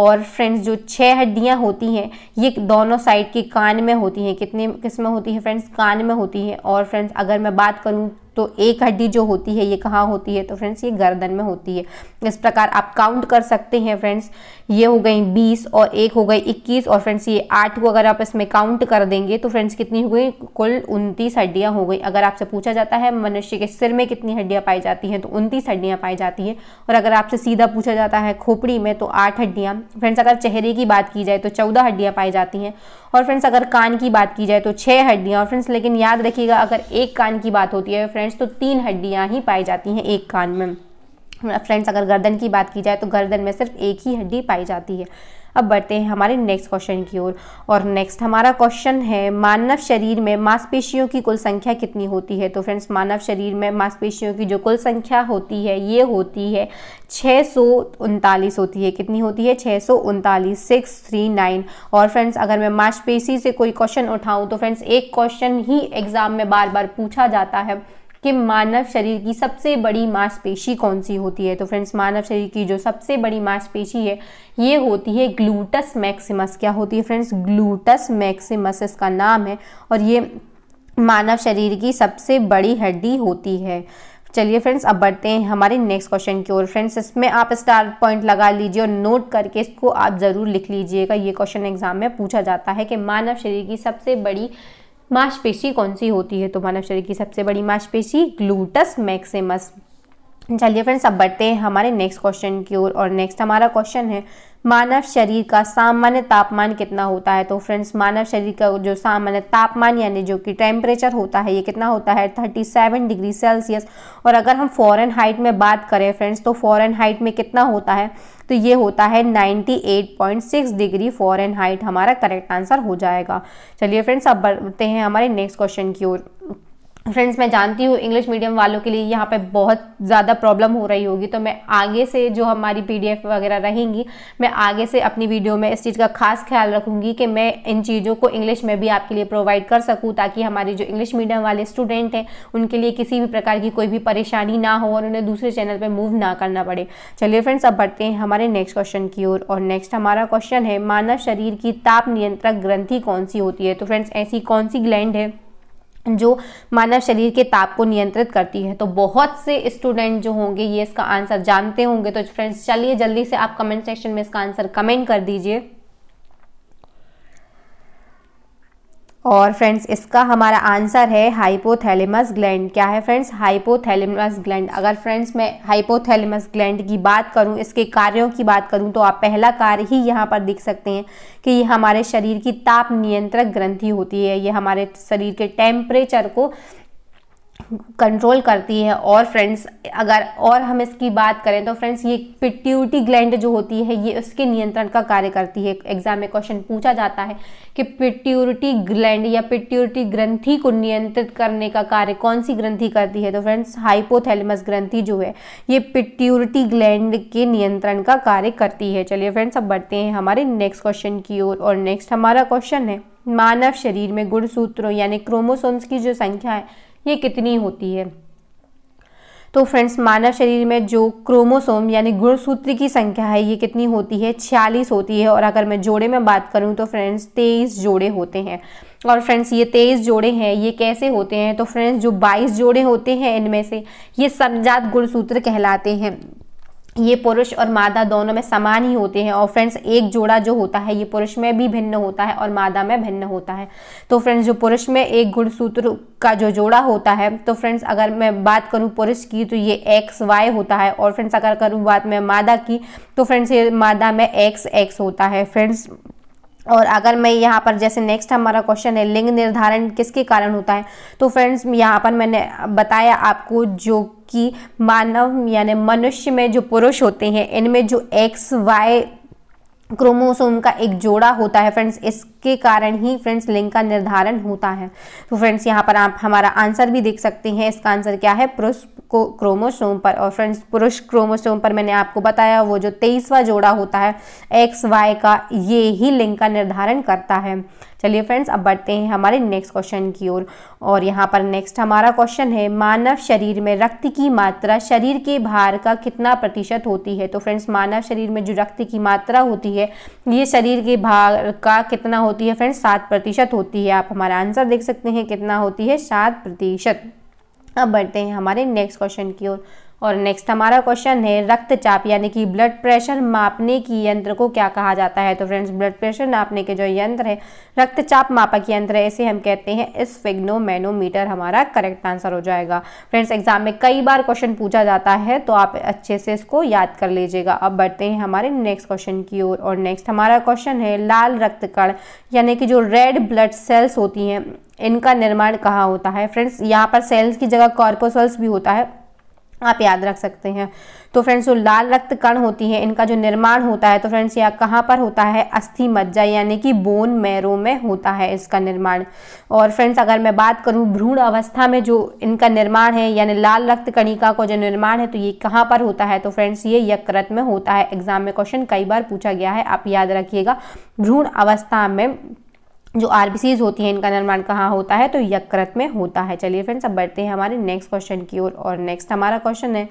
और फ्रेंड्स जो छह हड्डियां होती हैं ये दोनों साइड के कान में होती हैं। कितने किस में होती है फ्रेंड्स, कान में होती हैं। और फ्रेंड्स अगर मैं बात करूँ तो एक हड्डी जो होती है ये कहाँ होती है, तो फ्रेंड्स ये गर्दन में होती है। इस प्रकार आप काउंट कर सकते हैं। फ्रेंड्स ये हो गई बीस और एक हो गई इक्कीस, और फ्रेंड्स ये आठ को अगर आप इसमें काउंट कर देंगे तो फ्रेंड्स कितनी हो गई, कुल उनतीस हड्डियाँ हो गई। अगर आपसे पूछा जाता है मनुष्य के सिर में कितनी हड्डियाँ पाई जाती हैं तो उनतीस हड्डियाँ पाई जाती हैं। और अगर आपसे सीधा पूछा जाता है खोपड़ी में तो आठ हड्डियाँ। फ्रेंड्स अगर चेहरे की बात की जाए तो चौदह हड्डियाँ पाई जाती हैं। और फ्रेंड्स अगर कान की बात की जाए तो छः हड्डियाँ। और फ्रेंड्स लेकिन याद रखिएगा अगर एक कान की बात होती है फ्रेंड्स तो तीन हड्डियाँ ही पाई जाती हैं एक कान में। फ्रेंड्स अगर गर्दन की बात की जाए तो गर्दन में सिर्फ एक ही हड्डी पाई जाती है। अब बढ़ते हैं हमारे नेक्स्ट क्वेश्चन की ओर। और नेक्स्ट हमारा क्वेश्चन है मानव शरीर में मांसपेशियों की कुल संख्या कितनी होती है। तो फ्रेंड्स मानव शरीर में मांसपेशियों की जो कुल संख्या होती है ये होती है छः सौ उनतालीस होती है। कितनी होती है, छः सौ उनतालीस, सिक्स थ्री नाइन। और फ्रेंड्स अगर मैं मांसपेशी से कोई क्वेश्चन उठाऊँ तो फ्रेंड्स एक क्वेश्चन ही एग्ज़ाम में बार बार पूछा जाता है कि मानव शरीर की सबसे बड़ी मांसपेशी कौन सी होती है। तो फ्रेंड्स मानव शरीर की जो सबसे बड़ी मांसपेशी है ये होती है ग्लूटस मैक्सिमस। क्या होती है फ्रेंड्स, ग्लूटस मैक्सिमस इसका नाम है। और ये मानव शरीर की सबसे बड़ी हड्डी होती है। चलिए फ्रेंड्स अब बढ़ते हैं हमारे नेक्स्ट क्वेश्चन की ओर। फ्रेंड्स इसमें आप स्टार पॉइंट लगा लीजिए और नोट करके इसको आप ज़रूर लिख लीजिएगा। ये क्वेश्चन एग्जाम में पूछा जाता है कि मानव शरीर की सबसे बड़ी मांसपेशी कौन सी होती है। तो मानव शरीर की सबसे बड़ी मांसपेशी ग्लूटस मैक्सिमस। चलिए फ्रेंड्स अब बढ़ते हैं हमारे नेक्स्ट क्वेश्चन की ओर। और नेक्स्ट हमारा क्वेश्चन है मानव शरीर का सामान्य तापमान कितना होता है। तो फ्रेंड्स मानव शरीर का जो सामान्य तापमान यानी जो कि टेम्परेचर होता है ये कितना होता है सैंतीस डिग्री सेल्सियस। और अगर हम फॉरेन हाइट में बात करें फ्रेंड्स तो फॉरेन हाइट में कितना होता है तो ये होता है अट्ठानवे point six degree Fahrenheit हमारा करेक्ट आंसर हो जाएगा। चलिए फ्रेंड्स अब बढ़ते हैं हमारे नेक्स्ट क्वेश्चन की ओर। फ्रेंड्स मैं जानती हूँ इंग्लिश मीडियम वालों के लिए यहाँ पे बहुत ज़्यादा प्रॉब्लम हो रही होगी, तो मैं आगे से जो हमारी पीडीएफ वगैरह रहेंगी मैं आगे से अपनी वीडियो में इस चीज़ का खास ख्याल रखूँगी कि मैं इन चीज़ों को इंग्लिश में भी आपके लिए प्रोवाइड कर सकूँ, ताकि हमारे जो इंग्लिश मीडियम वाले स्टूडेंट हैं उनके लिए किसी भी प्रकार की कोई भी परेशानी ना हो और उन्हें दूसरे चैनल पर मूव ना करना पड़े। चलिए फ्रेंड्स अब बढ़ते हैं हमारे नेक्स्ट क्वेश्चन की ओर। और नेक्स्ट हमारा क्वेश्चन है मानव शरीर की ताप नियंत्रक ग्रंथि कौन सी होती है। तो फ्रेंड्स ऐसी कौन सी ग्लैंड है जो मानव शरीर के ताप को नियंत्रित करती है। तो बहुत से स्टूडेंट जो होंगे ये इसका आंसर जानते होंगे। तो फ्रेंड्स चलिए जल्दी से आप कमेंट सेक्शन में इसका आंसर कमेंट कर दीजिए। और फ्रेंड्स इसका हमारा आंसर है हाइपोथैलेमस ग्लैंड। क्या है फ्रेंड्स? Hypothalamus gland. अगर फ्रेंड्स मैं हाइपोथैलेमस ग्लैंड की बात करूं, इसके कार्यों की बात करूं, तो आप पहला कार्य ही यहां पर देख सकते हैं कि ये हमारे शरीर की ताप नियंत्रक ग्रंथि होती है। ये हमारे शरीर के टेम्परेचर को कंट्रोल करती है। और फ्रेंड्स अगर और हम इसकी बात करें तो फ्रेंड्स ये पिट्यूटरी ग्लैंड जो होती है ये उसके नियंत्रण का कार्य करती है। एग्जाम में क्वेश्चन पूछा जाता है कि पिट्यूटरी ग्लैंड या पिट्यूटरी ग्रंथि को नियंत्रित करने का कार्य कौन सी ग्रंथि करती है। तो फ्रेंड्स हाइपोथैलेमस ग्रंथि जो है ये पिट्यूटरी ग्लैंड के नियंत्रण का कार्य करती है। चलिए फ्रेंड्स अब बढ़ते हैं हमारे नेक्स्ट क्वेश्चन की ओर। और, और नेक्स्ट हमारा क्वेश्चन है मानव शरीर में गुणसूत्रों यानी क्रोमोसोम्स की जो संख्या है ये कितनी होती है। तो फ्रेंड्स मानव शरीर में जो क्रोमोसोम यानी गुणसूत्र की संख्या है ये कितनी होती है, छियालीस होती है। और अगर मैं जोड़े में बात करूं तो फ्रेंड्स तेईस जोड़े होते हैं। और फ्रेंड्स ये तेईस जोड़े हैं ये कैसे होते हैं। तो फ्रेंड्स जो बाईस जोड़े होते हैं इनमें से ये समजात गुणसूत्र कहलाते हैं। ये पुरुष और मादा दोनों में समान ही होते हैं। और फ्रेंड्स एक जोड़ा जो होता है ये पुरुष में भी भिन्न होता है और मादा में भिन्न होता है। तो फ्रेंड्स जो पुरुष में एक गुणसूत्र का जो जोड़ा होता है, तो फ्रेंड्स अगर मैं बात करूं पुरुष की तो ये एक्स वाई होता है। और फ्रेंड्स अगर करूं बात मैं मादा की तो फ्रेंड्स ये मादा में एक्स एक्स होता है। फ्रेंड्स और अगर मैं यहाँ पर जैसे नेक्स्ट हमारा क्वेश्चन है लिंग निर्धारण किसके कारण होता है। तो फ्रेंड्स यहाँ पर मैंने बताया आपको जो कि मानव यानी मनुष्य में जो पुरुष होते हैं इनमें जो एक्स वाई क्रोमोसोम का एक जोड़ा होता है फ्रेंड्स इसके कारण ही फ्रेंड्स लिंग का निर्धारण होता है। तो फ्रेंड्स यहाँ पर आप हमारा आंसर भी देख सकते हैं। इसका आंसर क्या है, पुरुष को क्रोमोसोम पर। और फ्रेंड्स पुरुष क्रोमोसोम पर मैंने आपको बताया वो जो तेईसवां जोड़ा होता है एक्स वाई का ये ही लिंग का निर्धारण करता है। चलिए फ्रेंड्स अब बढ़ते हैं हमारे नेक्स्ट क्वेश्चन की ओर। और यहाँ पर नेक्स्ट हमारा क्वेश्चन है मानव शरीर में रक्त की मात्रा शरीर के भार का कितना प्रतिशत होती है। तो फ्रेंड्स मानव शरीर में जो रक्त की मात्रा होती है ये शरीर के भार का कितना होती है फ्रेंड्स, सात प्रतिशत होती है। आप हमारा आंसर देख सकते हैं कितना होती है, सात प्रतिशत। अब बढ़ते हैं हमारे नेक्स्ट क्वेश्चन की ओर। और नेक्स्ट हमारा क्वेश्चन है रक्तचाप यानी कि ब्लड प्रेशर मापने की यंत्र को क्या कहा जाता है। तो फ्रेंड्स ब्लड प्रेशर नापने के जो यंत्र है रक्तचाप मापक यंत्र है इसे हम कहते हैं स्फिग्नोमैनोमीटर। हमारा करेक्ट आंसर हो जाएगा। फ्रेंड्स एग्जाम में कई बार क्वेश्चन पूछा जाता है तो आप अच्छे से इसको याद कर लीजिएगा। अब बढ़ते हैं हमारे नेक्स्ट क्वेश्चन की ओर। और, और नेक्स्ट हमारा क्वेश्चन है लाल रक्त कण यानी कि जो रेड ब्लड सेल्स होती हैं इनका निर्माण कहाँ होता है। फ्रेंड्स यहाँ पर सेल्स की जगह कॉर्पोसल्स भी होता है, आप याद रख सकते हैं। तो फ्रेंड्स जो लाल रक्त कण होती हैं इनका जो निर्माण होता है तो फ्रेंड्स यह कहाँ पर होता है, अस्थि मज्जा यानी कि बोन मैरो में होता है इसका निर्माण। और फ्रेंड्स अगर मैं बात करूँ भ्रूण अवस्था में जो इनका निर्माण है यानी लाल रक्त कणिका का जो निर्माण है तो ये कहाँ पर होता है। तो फ्रेंड्स ये यकृत में होता है। एग्जाम में क्वेश्चन कई बार पूछा गया है, आप याद रखिएगा। भ्रूण अवस्था में जो आरबीसीज होती हैं इनका निर्माण कहाँ होता है तो यकृत में होता है। चलिए फ्रेंड्स अब बढ़ते हैं हमारे नेक्स्ट क्वेश्चन की ओर। और, और नेक्स्ट हमारा क्वेश्चन है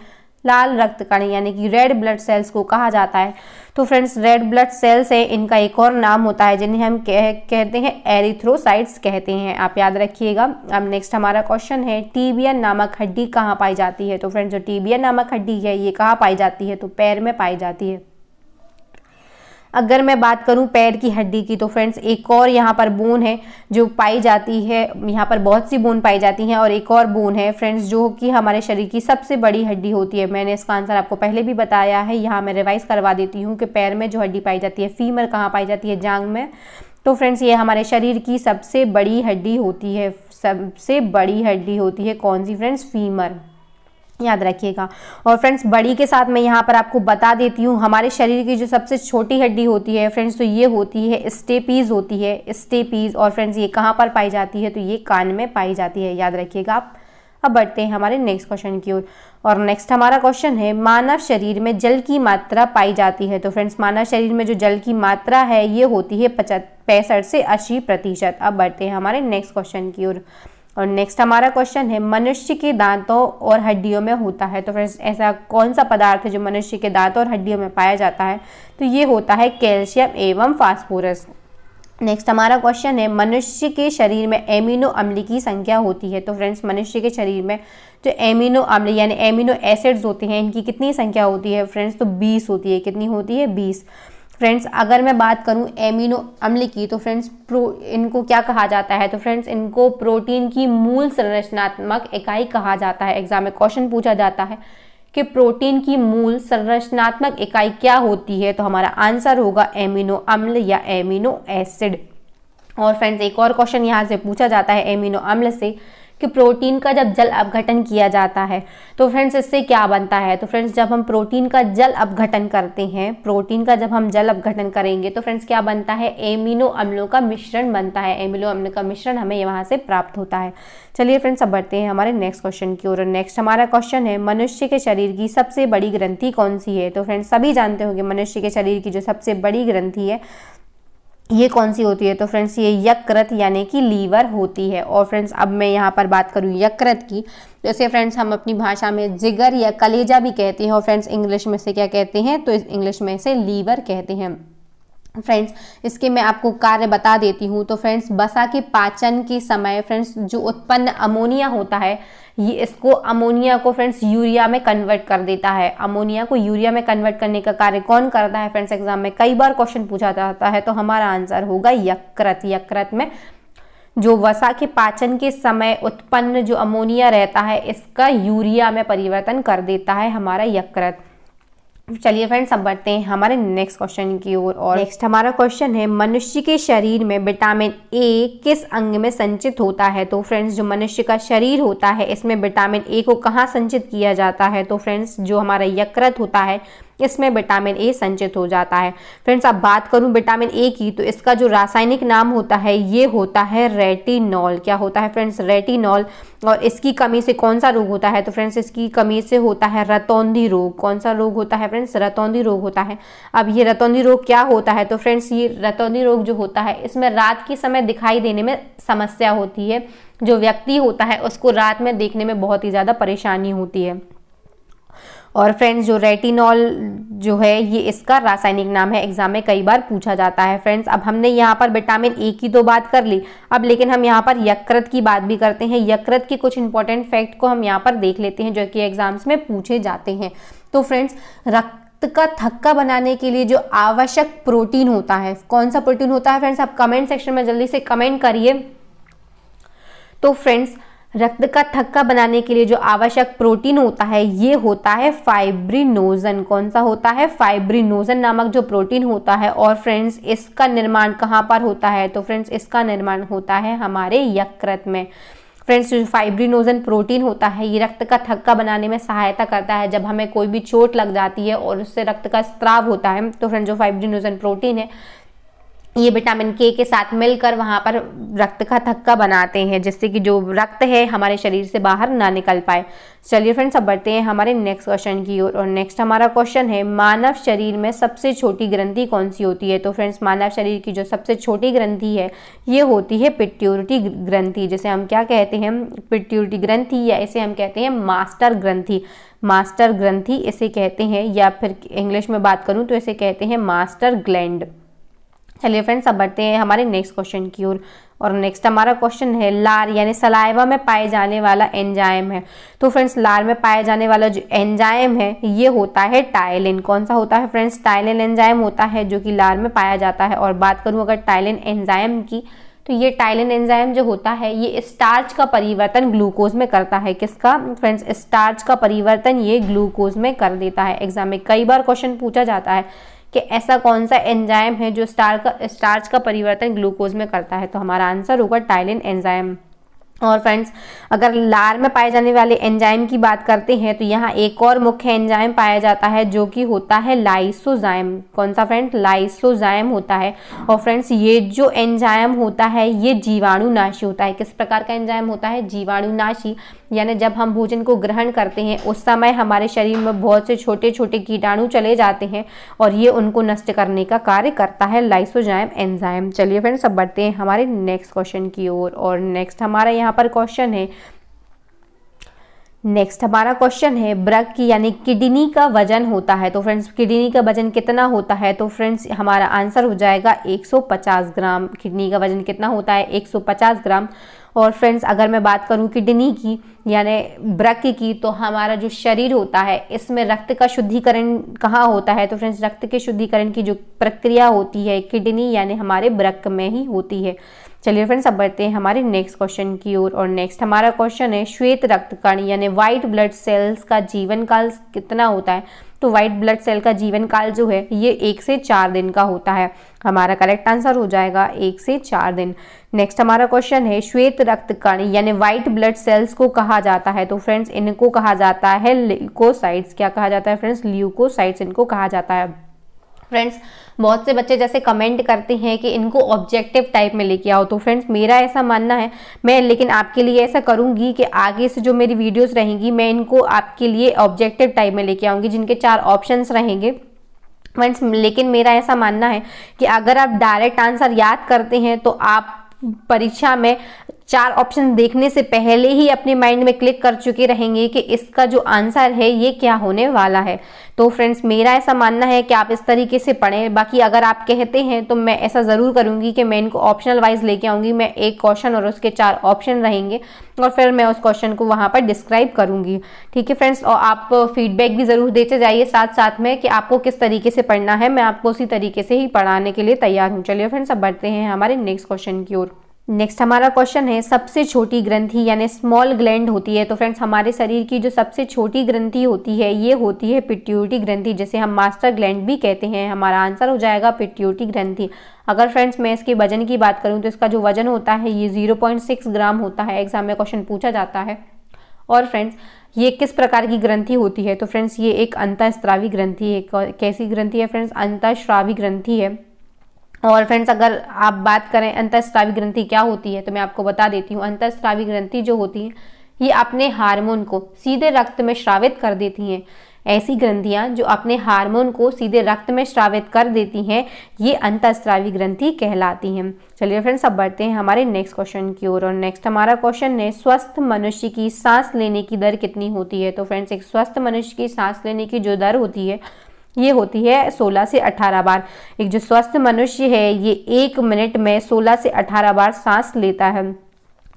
लाल रक्त कण यानी कि रेड ब्लड सेल्स को कहा जाता है। तो फ्रेंड्स रेड ब्लड सेल्स है इनका एक और नाम होता है जिन्हें हम कह, कहते हैं एरिथ्रोसाइट्स कहते हैं, आप याद रखिएगा। अब नेक्स्ट हमारा क्वेश्चन है टीबिया नामक हड्डी कहाँ पाई जाती है। तो फ्रेंड्स जो टीबिया नामक हड्डी है ये कहाँ पाई जाती है तो पैर में पाई जाती है। अगर मैं बात करूं पैर की हड्डी की तो फ्रेंड्स एक और यहाँ पर बोन है जो पाई जाती है, यहाँ पर बहुत सी बोन पाई जाती हैं और एक और बोन है फ्रेंड्स जो कि हमारे शरीर की सबसे बड़ी हड्डी होती है। मैंने इसका आंसर आपको पहले भी बताया है, यहाँ मैं रिवाइज करवा देती हूँ कि पैर में जो हड्डी पाई जाती है फीमर कहाँ पाई जाती है, जांग में। तो फ्रेंड्स ये हमारे शरीर की सबसे बड़ी हड्डी होती है, सबसे बड़ी हड्डी होती है कौन सी फ्रेंड्स, फीमर, याद रखिएगा। और फ्रेंड्स बड़ी के साथ मैं यहाँ पर आपको बता देती हूँ हमारे शरीर की जो सबसे छोटी हड्डी होती है फ्रेंड्स तो ये होती है स्टेपीज़ होती है, स्टेपीज़। और फ्रेंड्स ये कहाँ पर पाई जाती है, तो ये कान में पाई जाती है, याद रखिएगा आप। अब बढ़ते हैं हमारे नेक्स्ट क्वेश्चन की ओर और, और नेक्स्ट हमारा क्वेश्चन है मानव शरीर में जल की मात्रा पाई जाती है। तो फ्रेंड्स मानव शरीर में जो जल की मात्रा है ये होती है पैंसठ से अस्सी प्रतिशत। अब बढ़ते हैं हमारे नेक्स्ट क्वेश्चन की ओर और, और नेक्स्ट हमारा क्वेश्चन है मनुष्य के दांतों और हड्डियों में होता है। तो फ्रेंड्स ऐसा कौन सा पदार्थ है जो मनुष्य के दांतों और हड्डियों में पाया जाता है, तो ये होता है कैल्शियम एवं फास्फोरस। नेक्स्ट हमारा क्वेश्चन है मनुष्य के शरीर में एमिनो अम्ल की संख्या होती है। तो फ्रेंड्स मनुष्य के शरीर में जो एमिनो अम्ल यानी एमिनो एसिड्स होते हैं इनकी कितनी संख्या होती है फ्रेंड्स, तो बीस होती है। कितनी होती है, बीस। फ्रेंड्स अगर मैं बात करूं एमिनो अम्ल की तो फ्रेंड्स प्रो इनको क्या कहा जाता है, तो फ्रेंड्स इनको प्रोटीन की मूल संरचनात्मक इकाई कहा जाता है। एग्जाम में क्वेश्चन पूछा जाता है कि प्रोटीन की मूल संरचनात्मक इकाई क्या होती है, तो हमारा आंसर होगा एमिनो अम्ल या एमिनो एसिड। और फ्रेंड्स एक और क्वेश्चन यहाँ से पूछा जाता है एमिनो अम्ल से कि प्रोटीन का जब जल अपघटन किया जाता है तो फ्रेंड्स इससे क्या बनता है। तो फ्रेंड्स जब हम प्रोटीन का जल अपघटन करते हैं, प्रोटीन का जब हम जल अपघटन करेंगे तो फ्रेंड्स क्या बनता है, एमिनो अम्लों का मिश्रण बनता है। एमिनो अम्ल का मिश्रण हमें यहाँ से प्राप्त होता है। चलिए फ्रेंड्स अब बढ़ते हैं हमारे नेक्स्ट क्वेश्चन की ओर। नेक्स्ट हमारा क्वेश्चन है मनुष्य के शरीर की सबसे बड़ी ग्रंथि कौन सी है। तो फ्रेंड्स सभी जानते होंगे मनुष्य के शरीर की जो सबसे बड़ी ग्रंथि है ये कौन सी होती है, तो फ्रेंड्स ये यकृत यानी कि लीवर होती है। और फ्रेंड्स अब मैं यहाँ पर बात करूँ यकृत की, जैसे फ्रेंड्स हम अपनी भाषा में जिगर या कलेजा भी कहते हैं और फ्रेंड्स इंग्लिश में से क्या कहते हैं, तो इंग्लिश में से लीवर कहते हैं। फ्रेंड्स इसके मैं आपको कार्य बता देती हूँ। तो फ्रेंड्स बसा के पाचन के समय फ्रेंड्स जो उत्पन्न अमोनिया होता है ये इसको अमोनिया को फ्रेंड्स यूरिया में कन्वर्ट कर देता है। अमोनिया को यूरिया में कन्वर्ट करने का कार्य कौन करता है, फ्रेंड्स एग्जाम में कई बार क्वेश्चन पूछा जाता है। तो हमारा आंसर होगा यकृत। यकृत में जो वसा के पाचन के समय उत्पन्न जो अमोनिया रहता है इसका यूरिया में परिवर्तन कर देता है हमारा यकृत। चलिए फ्रेंड्स अब बढ़ते हैं हमारे नेक्स्ट क्वेश्चन की ओर और, और नेक्स्ट हमारा क्वेश्चन है मनुष्य के शरीर में विटामिन ए किस अंग में संचित होता है। तो फ्रेंड्स जो मनुष्य का शरीर होता है इसमें विटामिन ए को कहाँ संचित किया जाता है, तो फ्रेंड्स जो हमारा यकृत होता है इसमें विटामिन ए संचित हो जाता है। फ्रेंड्स अब बात करूं विटामिन ए की तो इसका जो रासायनिक नाम होता है ये होता है रेटिनॉल। क्या होता है फ्रेंड्स, रेटिनॉल। और इसकी कमी से कौन सा रोग होता है, तो फ्रेंड्स इसकी कमी से होता है रतौंधी रोग। कौन सा रोग होता है फ्रेंड्स, रतौंधी रोग होता है। अब ये रतौंधी रोग क्या होता है, तो फ्रेंड्स ये रतौंधी रोग जो होता है इसमें रात के समय दिखाई देने में समस्या होती है। जो व्यक्ति होता है उसको रात में देखने में बहुत ही ज़्यादा परेशानी होती है। और फ्रेंड्स जो रेटिनॉल जो है ये इसका रासायनिक नाम है, एग्जाम में कई बार पूछा जाता है। फ्रेंड्स अब हमने यहाँ पर विटामिन ए की तो बात कर ली, अब लेकिन हम यहाँ पर यकृत की बात भी करते हैं। यकृत के कुछ इंपॉर्टेंट फैक्ट को हम यहाँ पर देख लेते हैं जो कि एग्जाम्स में पूछे जाते हैं। तो फ्रेंड्स रक्त का थक्का बनाने के लिए जो आवश्यक प्रोटीन होता है, कौन सा प्रोटीन होता है फ्रेंड्स, आप कमेंट सेक्शन में जल्दी से कमेंट करिए। तो फ्रेंड्स रक्त का थक्का बनाने के लिए जो आवश्यक प्रोटीन होता है ये होता है फाइब्रिनोजन। कौन सा होता है, फाइब्रिनोजन नामक जो प्रोटीन होता है। और फ्रेंड्स इसका निर्माण कहाँ पर होता है, तो फ्रेंड्स इसका निर्माण होता है हमारे यकृत में। फ्रेंड्स जो फाइब्रिनोजन प्रोटीन होता है ये रक्त का थक्का बनाने में सहायता करता है। जब हमें कोई भी चोट लग जाती है और उससे रक्त का स्त्राव होता है तो फ्रेंड्स जो फाइब्रिनोजन प्रोटीन है ये विटामिन के के साथ मिलकर वहाँ पर रक्त का थक्का बनाते हैं, जिससे कि जो रक्त है हमारे शरीर से बाहर ना निकल पाए। चलिए फ्रेंड्स अब बढ़ते हैं हमारे नेक्स्ट क्वेश्चन की ओर और, और नेक्स्ट हमारा क्वेश्चन है मानव शरीर में सबसे छोटी ग्रंथि कौन सी होती है। तो फ्रेंड्स मानव शरीर की जो सबसे छोटी ग्रंथि है ये होती है पिट्यूटरी ग्रंथि, जिसे हम क्या कहते हैं, पिट्यूटरी ग्रंथि, या इसे हम कहते हैं मास्टर ग्रंथि। मास्टर ग्रंथि इसे कहते हैं, या फिर इंग्लिश में बात करूँ तो इसे कहते हैं मास्टर ग्लैंड। चलिए फ्रेंड्स अब बढ़ते हैं हमारे नेक्स्ट क्वेश्चन की ओर और, और नेक्स्ट हमारा क्वेश्चन है लार यानी सलाइवा में पाए जाने वाला एंजाइम है। तो फ्रेंड्स लार में पाए जाने वाला जो एंजाइम है ये होता है टाइलिन। कौन सा होता है फ्रेंड्स? टाइलिन एंजाइम होता है जो कि लार में पाया जाता है। और बात करूं अगर टाइलिन एंजाइम की तो ये टाइलिन एंजाइम जो होता है ये स्टार्च का परिवर्तन ग्लूकोज में करता है। किसका फ्रेंड्स? स्टार्च का परिवर्तन ये ग्लूकोज में कर देता है। एग्जाम में कई बार क्वेश्चन पूछा जाता है कि ऐसा कौन सा एंजाइम है जो स्टार का स्टार्च का परिवर्तन ग्लूकोज में करता है, तो हमारा आंसर होगा टाइलिन एंजाइम। और फ्रेंड्स अगर लार में पाए जाने वाले एंजाइम की बात करते हैं तो यहाँ एक और मुख्य एंजाइम पाया जाता है जो कि होता है लाइसोजाइम। कौन सा फ्रेंड्स? लाइसोजाइम होता है। और फ्रेंड्स ये जो एंजाइम होता है ये जीवाणुनाशी होता है। किस प्रकार का एंजाइम होता है? जीवाणुनाशी, यानी जब हम भोजन को ग्रहण करते हैं उस समय हमारे शरीर में बहुत से छोटे छोटे कीटाणु चले जाते हैं और ये उनको नष्ट करने का कार्य करता है लाइसोजाइम एंजाइम। चलिए फ्रेंड्स अब बढ़ते हैं हमारे नेक्स्ट क्वेश्चन की ओर। और नेक्स्ट हमारा यहाँ पर क्वेश्चन है नेक्स्ट हमारा क्वेश्चन है ब्रग की यानी किडनी का वजन होता है। तो फ्रेंड्स किडनी का वजन कितना होता है? तो फ्रेंड्स हमारा आंसर हो जाएगा एक सौ पचास ग्राम। किडनी का वजन कितना होता है? एक सौ पचास ग्राम। और फ्रेंड्स अगर मैं बात करूं किडनी की यानी ब्रक की तो हमारा जो शरीर होता है इसमें रक्त का शुद्धिकरण कहाँ होता है? तो फ्रेंड्स रक्त के शुद्धिकरण की जो प्रक्रिया होती है किडनी यानी हमारे ब्रक में ही होती है। चलिए फ्रेंड्स अब बढ़ते हैं हमारे नेक्स्ट क्वेश्चन की ओर। और, और नेक्स्ट हमारा क्वेश्चन है श्वेत रक्त कण यानी व्हाइट ब्लड सेल्स का जीवन काल कितना होता है? तो व्हाइट ब्लड सेल का जीवन काल जो है ये एक से चार दिन का होता है। हमारा करेक्ट आंसर हो जाएगा एक से चार दिन। नेक्स्ट हमारा क्वेश्चन है श्वेत रक्त कण यानी व्हाइट ब्लड सेल्स को कहा जाता है। तो फ्रेंड्स इनको कहा जाता है ल्यूकोसाइट्स। क्या कहा जाता है फ्रेंड्स? ल्यूकोसाइट्स इनको कहा जाता है। फ्रेंड्स बहुत से बच्चे जैसे कमेंट करते हैं कि इनको ऑब्जेक्टिव टाइप में लेके आओ, तो फ्रेंड्स मेरा ऐसा मानना है, मैं लेकिन आपके लिए ऐसा करूंगी कि आगे से जो मेरी वीडियोस रहेंगी मैं इनको आपके लिए ऑब्जेक्टिव टाइप में लेके आऊंगी जिनके चार ऑप्शंस रहेंगे। फ्रेंड्स लेकिन मेरा ऐसा मानना है कि अगर आप डायरेक्ट आंसर याद करते हैं तो आप परीक्षा में चार ऑप्शन देखने से पहले ही अपने माइंड में क्लिक कर चुके रहेंगे कि इसका जो आंसर है ये क्या होने वाला है। तो फ्रेंड्स मेरा ऐसा मानना है कि आप इस तरीके से पढ़ें। बाकी अगर आप कहते हैं तो मैं ऐसा ज़रूर करूंगी कि मैं इनको ऑप्शनल वाइज लेके आऊंगी। मैं एक क्वेश्चन और उसके चार ऑप्शन रहेंगे और फिर मैं उस क्वेश्चन को वहाँ पर डिस्क्राइब करूँगी। ठीक है फ्रेंड्स, और आप फीडबैक भी ज़रूर देते जाइए साथ साथ में कि आपको किस तरीके से पढ़ना है। मैं आपको उसी तरीके से ही पढ़ाने के लिए तैयार हूँ। चलिए फ्रेंड्स अब बढ़ते हैं हमारे नेक्स्ट क्वेश्चन की ओर। नेक्स्ट हमारा क्वेश्चन है सबसे छोटी ग्रंथि यानी स्मॉल ग्लैंड होती है। तो फ्रेंड्स हमारे शरीर की जो सबसे छोटी ग्रंथि होती है ये होती है पिट्यूटरी ग्रंथि, जिसे हम मास्टर ग्लैंड भी कहते हैं। हमारा आंसर हो जाएगा पिट्यूटरी ग्रंथि। अगर फ्रेंड्स मैं इसके वजन की बात करूं तो इसका जो वजन होता है ये ज़ीरो पॉइंट सिक्स ग्राम होता है। एग्जाम में क्वेश्चन पूछा जाता है। और फ्रेंड्स ये किस प्रकार की ग्रंथि होती है? तो फ्रेंड्स ये एक अंतःस्रावी ग्रंथि है। कैसी ग्रंथि है फ्रेंड्स? अंतःस्रावी ग्रंथि है। और फ्रेंड्स अगर आप बात करें अंतःस्रावी ग्रंथि क्या होती है तो मैं आपको बता देती हूँ। अंतःस्रावी ग्रंथि जो होती है ये अपने हार्मोन को सीधे रक्त में स्रावित कर देती हैं। ऐसी ग्रंथियाँ जो अपने हार्मोन को सीधे रक्त में स्रावित कर देती हैं ये अंतःस्रावी ग्रंथि कहलाती हैं। चलिए फ्रेंड्स अब बढ़ते हैं हमारे नेक्स्ट क्वेश्चन की ओर। और नेक्स्ट हमारा क्वेश्चन है स्वस्थ मनुष्य की सांस लेने की दर कितनी होती है? तो फ्रेंड्स एक स्वस्थ मनुष्य की सांस लेने की जो दर होती है ये होती है सोलह से अठारह बार। एक जो स्वस्थ मनुष्य है ये एक मिनट में सोलह से अठारह बार सांस लेता है।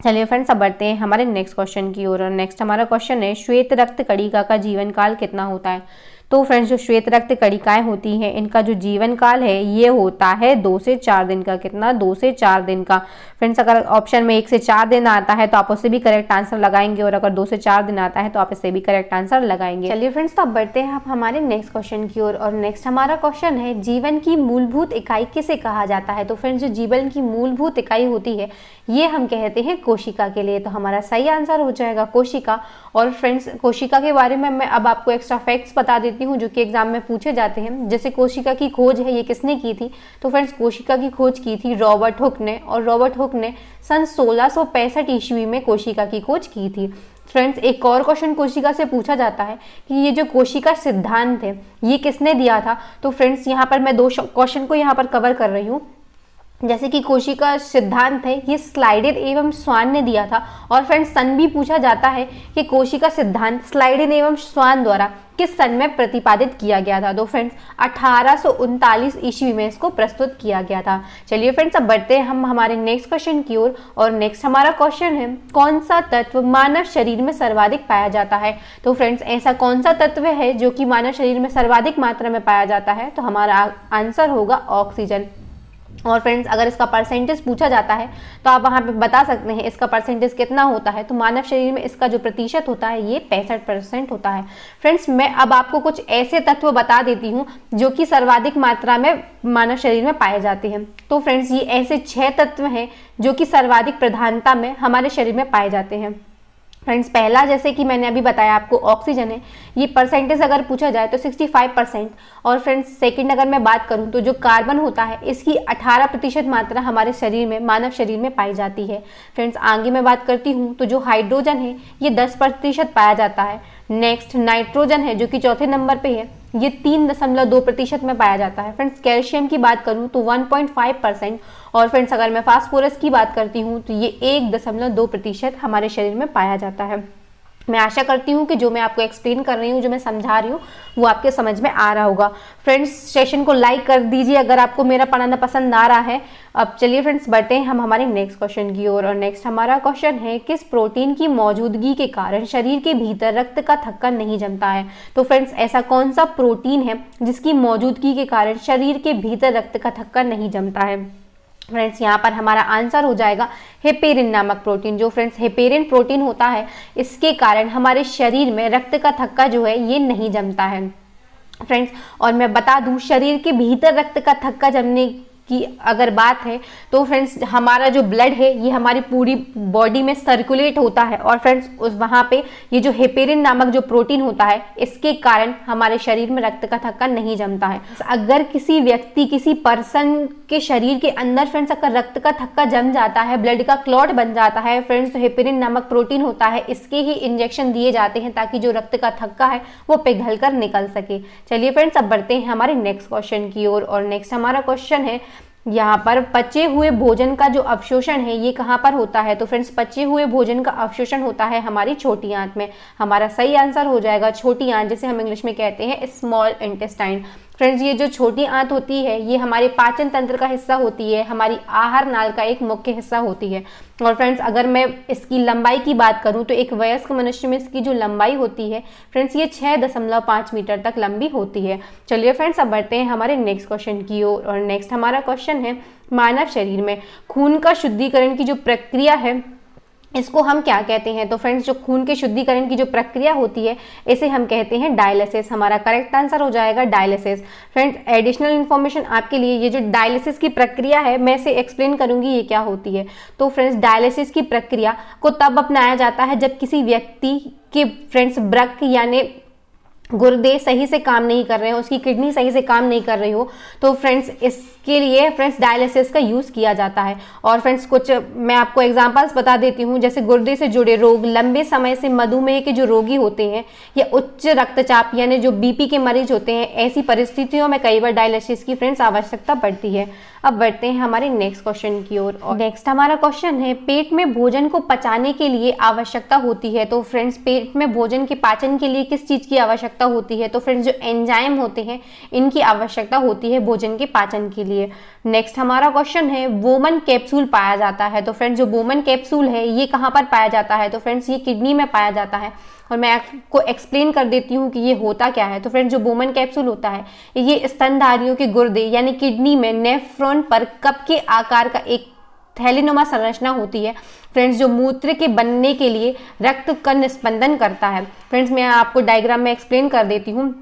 चलिए फ्रेंड्स अब बढ़ते हैं हमारे नेक्स्ट क्वेश्चन की ओर। और नेक्स्ट हमारा क्वेश्चन है श्वेत रक्त कणिका का जीवन काल कितना होता है? तो फ्रेंड्स जो श्वेत रक्त कणिकाएं होती हैं इनका जो जीवन काल है ये होता है दो से चार दिन का। कितना? दो से चार दिन का। फ्रेंड्स अगर ऑप्शन में एक से चार दिन आता है तो आप उससे भी करेक्ट आंसर लगाएंगे और अगर दो से चार दिन आता है तो आप इससे भी करेक्ट आंसर लगाएंगे। चलिए फ्रेंड्स तो अब बढ़ते हैं आप हमारे नेक्स्ट क्वेश्चन की ओर। और नेक्स्ट हमारा क्वेश्चन है जीवन की मूलभूत इकाई किसे कहा जाता है? तो फ्रेंड्स जो जीवन की मूलभूत इकाई होती है ये हम कहते हैं कोशिका के लिए। तो हमारा सही आंसर हो जाएगा कोशिका। और फ्रेंड्स कोशिका के बारे में मैं अब आपको एक्स्ट्रा फैक्ट्स बता देती हूँ जो कि एग्जाम में पूछे जाते हैं। जैसे कोशिका की खोज है ये किसने की थी? तो फ्रेंड्स कोशिका की खोज की थी रॉबर्ट हुक ने। और रॉबर्ट हुक ने सन सोलह सौ पैंसठ ईस्वी में कोशिका की खोज की थी। फ्रेंड्स एक और क्वेश्चन कोशिका से पूछा जाता है कि ये जो कोशिका सिद्धांत है ये किसने दिया था? तो फ्रेंड्स यहाँ पर मैं दो क्वेश्चन को यहाँ पर कवर कर रही हूँ। जैसे कि कोशिका सिद्धांत है, ये स्लाइडेन एवं स्वान ने दिया था। और फ्रेंड्स सन भी पूछा जाता है कि कोशिका सिद्धांत स्लाइडेन एवं स्वान द्वारा किस सन में प्रतिपादित किया गया था। तो फ्रेंड्स अठारह सौ उनतालीस ईस्वी में इसको प्रस्तुत किया गया था। चलिए फ्रेंड्स अब बढ़ते हैं हम हमारे नेक्स्ट क्वेश्चन की ओर और, और नेक्स्ट हमारा क्वेश्चन है कौन सा तत्व मानव शरीर में सर्वाधिक पाया जाता है। तो फ्रेंड्स ऐसा कौन सा तत्व है जो कि मानव शरीर में सर्वाधिक मात्रा में पाया जाता है। तो हमारा आंसर होगा ऑक्सीजन। और फ्रेंड्स अगर इसका परसेंटेज पूछा जाता है तो आप वहाँ पे बता सकते हैं इसका परसेंटेज कितना होता है। तो मानव शरीर में इसका जो प्रतिशत होता है ये पैंसठ परसेंट होता है। फ्रेंड्स मैं अब आपको कुछ ऐसे तत्व बता देती हूँ जो कि सर्वाधिक मात्रा में मानव शरीर में पाए जाते हैं। तो फ्रेंड्स ये ऐसे छः तत्व हैं जो कि सर्वाधिक प्रधानता में हमारे शरीर में पाए जाते हैं। फ्रेंड्स पहला जैसे कि मैंने अभी बताया आपको ऑक्सीजन है, ये परसेंटेज अगर पूछा जाए तो पैंसठ परसेंट। और फ्रेंड्स सेकंड अगर मैं बात करूं तो जो कार्बन होता है इसकी अठारह प्रतिशत मात्रा हमारे शरीर में मानव शरीर में पाई जाती है। फ्रेंड्स आगे मैं बात करती हूं तो जो हाइड्रोजन है ये दस प्रतिशत पाया जाता है। नेक्स्ट नाइट्रोजन है जो कि चौथे नंबर पे है, ये तीन दशमलव दो प्रतिशत में पाया जाता है। फ्रेंड्स कैल्शियम की बात करूं तो वन पॉइंट फाइव परसेंट। और फ्रेंड्स अगर मैं फास्फोरस की बात करती हूं तो ये एक दशमलव दो प्रतिशत हमारे शरीर में पाया जाता है। मैं आशा करती हूँ कि जो मैं आपको एक्सप्लेन कर रही हूँ, जो मैं समझा रही हूँ, वो आपके समझ में आ रहा होगा। फ्रेंड्स सेशन को लाइक कर दीजिए अगर आपको मेरा पढ़ाना पसंद आ रहा है। अब चलिए फ्रेंड्स बढ़ते हैं हम हमारे नेक्स्ट क्वेश्चन की ओर और नेक्स्ट हमारा क्वेश्चन है किस प्रोटीन की मौजूदगी के कारण शरीर के भीतर रक्त का थक्का नहीं जमता है। तो फ्रेंड्स ऐसा कौन सा प्रोटीन है जिसकी मौजूदगी के कारण शरीर के भीतर रक्त का थक्का नहीं जमता है। फ्रेंड्स यहाँ पर हमारा आंसर हो जाएगा हेपेरिन नामक प्रोटीन। जो फ्रेंड्स हेपेरिन प्रोटीन होता है इसके कारण हमारे शरीर में रक्त का थक्का जो है ये नहीं जमता है। फ्रेंड्स और मैं बता दूँ शरीर के भीतर रक्त का थक्का जमने की अगर बात है तो फ्रेंड्स हमारा जो ब्लड है ये हमारी पूरी बॉडी में सर्कुलेट होता है। और फ्रेंड्स उस वहाँ पे ये जो हेपेरिन नामक जो प्रोटीन होता है इसके कारण हमारे शरीर में रक्त का थक्का नहीं जमता है। अगर किसी व्यक्ति किसी पर्सन के शरीर के अंदर फ्रेंड्स अगर रक्त का थक्का जम जाता है, ब्लड का क्लॉट बन जाता है फ्रेंड्स, तो हेपेरिन नामक प्रोटीन होता है इसके ही इंजेक्शन दिए जाते हैं ताकि जो रक्त का थक्का है वो पिघल कर निकल सके। चलिए फ्रेंड्स अब बढ़ते हैं हमारे नेक्स्ट क्वेश्चन की ओर और, और नेक्स्ट हमारा क्वेश्चन है यहाँ पर पचे हुए भोजन का जो अवशोषण है ये कहाँ पर होता है। तो फ्रेंड्स पचे हुए भोजन का अवशोषण होता है हमारी छोटी आंत में। हमारा सही आंसर हो जाएगा छोटी आंत, जिसे हम इंग्लिश में कहते हैं स्मॉल इंटेस्टाइन। फ्रेंड्स ये जो छोटी आंत होती है ये हमारे पाचन तंत्र का हिस्सा होती है, हमारी आहार नाल का एक मुख्य हिस्सा होती है। और फ्रेंड्स अगर मैं इसकी लंबाई की बात करूं तो एक वयस्क मनुष्य में इसकी जो लंबाई होती है फ्रेंड्स ये छः दशमलव पाँच मीटर तक लंबी होती है। चलिए फ्रेंड्स अब बढ़ते हैं हमारे नेक्स्ट क्वेश्चन की ओर और नेक्स्ट हमारा क्वेश्चन है मानव शरीर में खून का शुद्धिकरण की जो प्रक्रिया है इसको हम क्या कहते हैं। तो फ्रेंड्स जो खून के शुद्धिकरण की जो प्रक्रिया होती है इसे हम कहते हैं डायलिसिस। हमारा करेक्ट आंसर हो जाएगा डायलिसिस। फ्रेंड्स एडिशनल इन्फॉर्मेशन आपके लिए ये जो डायलिसिस की प्रक्रिया है मैं इसे एक्सप्लेन करूंगी ये क्या होती है। तो फ्रेंड्स डायलिसिस की प्रक्रिया को तब अपनाया जाता है जब किसी व्यक्ति के फ्रेंड्स ब्रक यानी गुर्दे सही से काम नहीं कर रहे हो, उसकी किडनी सही से काम नहीं कर रही हो, तो फ्रेंड्स इसके लिए फ्रेंड्स डायलिसिस का यूज़ किया जाता है। और फ्रेंड्स कुछ मैं आपको एग्जांपल्स बता देती हूँ, जैसे गुर्दे से जुड़े रोग, लंबे समय से मधुमेह के जो रोगी होते हैं या उच्च रक्तचाप यानी जो बीपी के मरीज होते हैं, ऐसी परिस्थितियों में कई बार डायलिसिस की फ्रेंड्स आवश्यकता पड़ती है। अब बढ़ते हैं हमारे नेक्स्ट क्वेश्चन की ओर और नेक्स्ट हमारा क्वेश्चन है पेट में भोजन को पचाने के लिए आवश्यकता होती है। तो फ्रेंड्स पेट में भोजन के पाचन के लिए किस चीज़ की आवश्यकता होती है। तो फ्रेंड्स जो एंजाइम होते हैं इनकी आवश्यकता होती है भोजन के पाचन के लिए। नेक्स्ट हमारा क्वेश्चन है बोमन कैप्सूल पाया जाता है। तो फ्रेंड्स जो बोमन कैप्सूल है ये कहाँ पर पाया जाता है। तो फ्रेंड्स ये किडनी में पाया जाता है और मैं आपको एक्सप्लेन कर देती हूँ कि ये होता क्या है। तो फ्रेंड्स जो बोमन कैप्सूल होता है ये स्तनधारियों के गुर्दे यानी किडनी में नेफ्रॉन पर कप के आकार का एक थैलीनुमा संरचना होती है फ्रेंड्स, जो मूत्र के बनने के लिए रक्त का निस्पंदन करता है। फ्रेंड्स मैं आपको डायग्राम में एक्सप्लेन कर देती हूँ।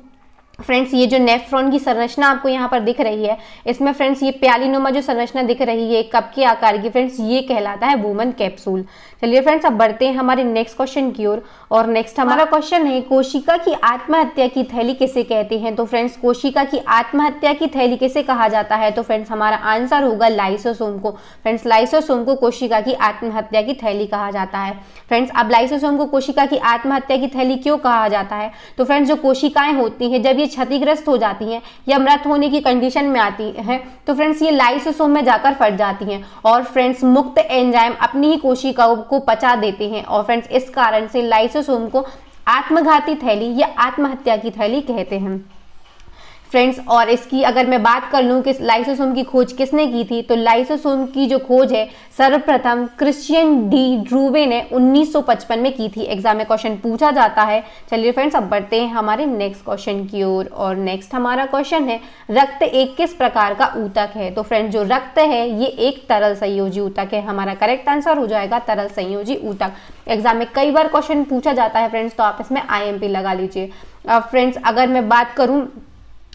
फ्रेंड्स ये जो नेफ्रॉन की संरचना आपको यहाँ पर दिख रही है इसमें फ्रेंड्स ये प्यालीनुमा जो संरचना दिख रही है कप के आकार की, फ्रेंड्स ये कहलाता है बोमन कैप्सूल। चलिए फ्रेंड्स अब बढ़ते हैं हमारे नेक्स्ट क्वेश्चन की ओर और, और नेक्स्ट हमारा क्वेश्चन है कोशिका की आत्महत्या की थैली किसे कहते हैं। तो फ्रेंड्स कोशिका की आत्महत्या की थैली किसे कहा जाता है। तो फ्रेंड्स हमारा आंसर होगा लाइसोसोम को। फ्रेंड्स लाइसोसोम को कोशिका की आत्महत्या की थैली कहा जाता है। फ्रेंड्स अब लाइसोसोम को कोशिका की आत्महत्या की थैली क्यों कहा जाता है। तो फ्रेंड्स जो कोशिकाएं होती हैं जब ये क्षतिग्रस्त हो जाती हैं या मृत होने की कंडीशन में आती हैं तो फ्रेंड्स ये लाइसोसोम में जाकर फट जाती हैं और फ्रेंड्स मुक्त एंजाइम अपनी ही कोशिकाओं को पचा देते हैं और फ्रेंड्स इस कारण से लाइसोसोम को आत्मघाती थैली या आत्महत्या की थैली कहते हैं फ्रेंड्स। और इसकी अगर मैं बात कर लूँ कि लाइसोसोम की खोज किसने की थी तो लाइसोसोम की जो खोज है सर्वप्रथम क्रिश्चियन डी ड्रूवे ने उन्नीस सौ पचपन में की थी। एग्जाम में क्वेश्चन पूछा जाता है। चलिए फ्रेंड्स अब बढ़ते हैं हमारे नेक्स्ट क्वेश्चन की ओर और, और नेक्स्ट हमारा क्वेश्चन है रक्त एक किस प्रकार का ऊतक है। तो फ्रेंड्स जो रक्त है ये एक तरल संयोजी ऊतक है। हमारा करेक्ट आंसर हो जाएगा तरल संयोजी ऊतक। एग्जाम में कई बार क्वेश्चन पूछा जाता है फ्रेंड्स तो आप इसमें आई एम पी लगा लीजिए। अब फ्रेंड्स अगर मैं बात करूँ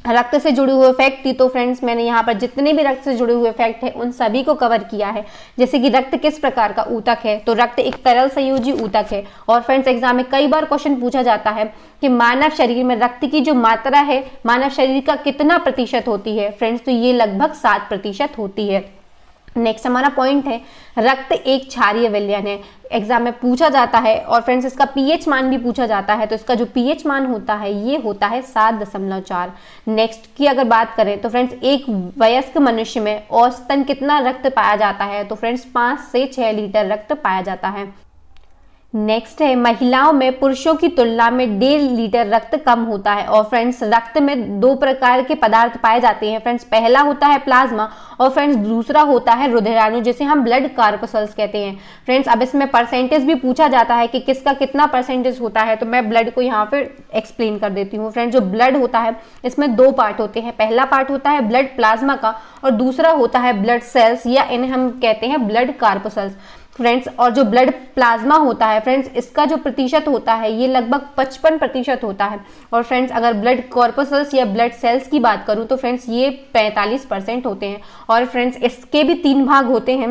रक्त से जुड़े हुए फैक्ट की तो फ्रेंड्स मैंने यहाँ पर जितने भी रक्त से जुड़े हुए फैक्ट हैं उन सभी को कवर किया है। जैसे कि रक्त किस प्रकार का ऊतक है तो रक्त एक तरल संयोजी ऊतक है। और फ्रेंड्स एग्जाम में कई बार क्वेश्चन पूछा जाता है कि मानव शरीर में रक्त की जो मात्रा है मानव शरीर का कितना प्रतिशत होती है फ्रेंड्स तो ये लगभग सात प्रतिशत होती है। नेक्स्ट हमारा पॉइंट है रक्त एक क्षारीय विलयन है। एग्जाम में पूछा जाता है और फ्रेंड्स इसका पीएच मान भी पूछा जाता है तो इसका जो पीएच मान होता है ये होता है सात दशमलव चार। नेक्स्ट की अगर बात करें तो फ्रेंड्स एक वयस्क मनुष्य में औसतन कितना रक्त पाया जाता है तो फ्रेंड्स पाँच से छः लीटर रक्त पाया जाता है। नेक्स्ट है महिलाओं में पुरुषों की तुलना में डेढ़ लीटर रक्त कम होता है। और फ्रेंड्स रक्त में दो प्रकार के पदार्थ पाए जाते हैं फ्रेंड्स, पहला होता है प्लाज्मा और फ्रेंड्स दूसरा होता है रुधिराणु जिसे हम ब्लड कार्पोसल्स कहते हैं। फ्रेंड्स अब इसमें परसेंटेज भी पूछा जाता है कि किसका कितना परसेंटेज होता है तो मैं ब्लड को यहाँ पर एक्सप्लेन कर देती हूँ। फ्रेंड्स जो ब्लड होता है इसमें दो पार्ट होते हैं, पहला पार्ट होता है ब्लड प्लाज्मा का और दूसरा होता है ब्लड सेल्स या इन्हें हम कहते हैं ब्लड कार्पोसल्स फ्रेंड्स। और जो ब्लड प्लाज्मा होता है फ्रेंड्स इसका जो प्रतिशत होता है ये लगभग पचपन प्रतिशत होता है। और फ्रेंड्स अगर ब्लड कॉर्पोसल्स या ब्लड सेल्स की बात करूँ तो फ्रेंड्स ये पैंतालीस परसेंट होते हैं। और फ्रेंड्स इसके भी तीन भाग होते हैं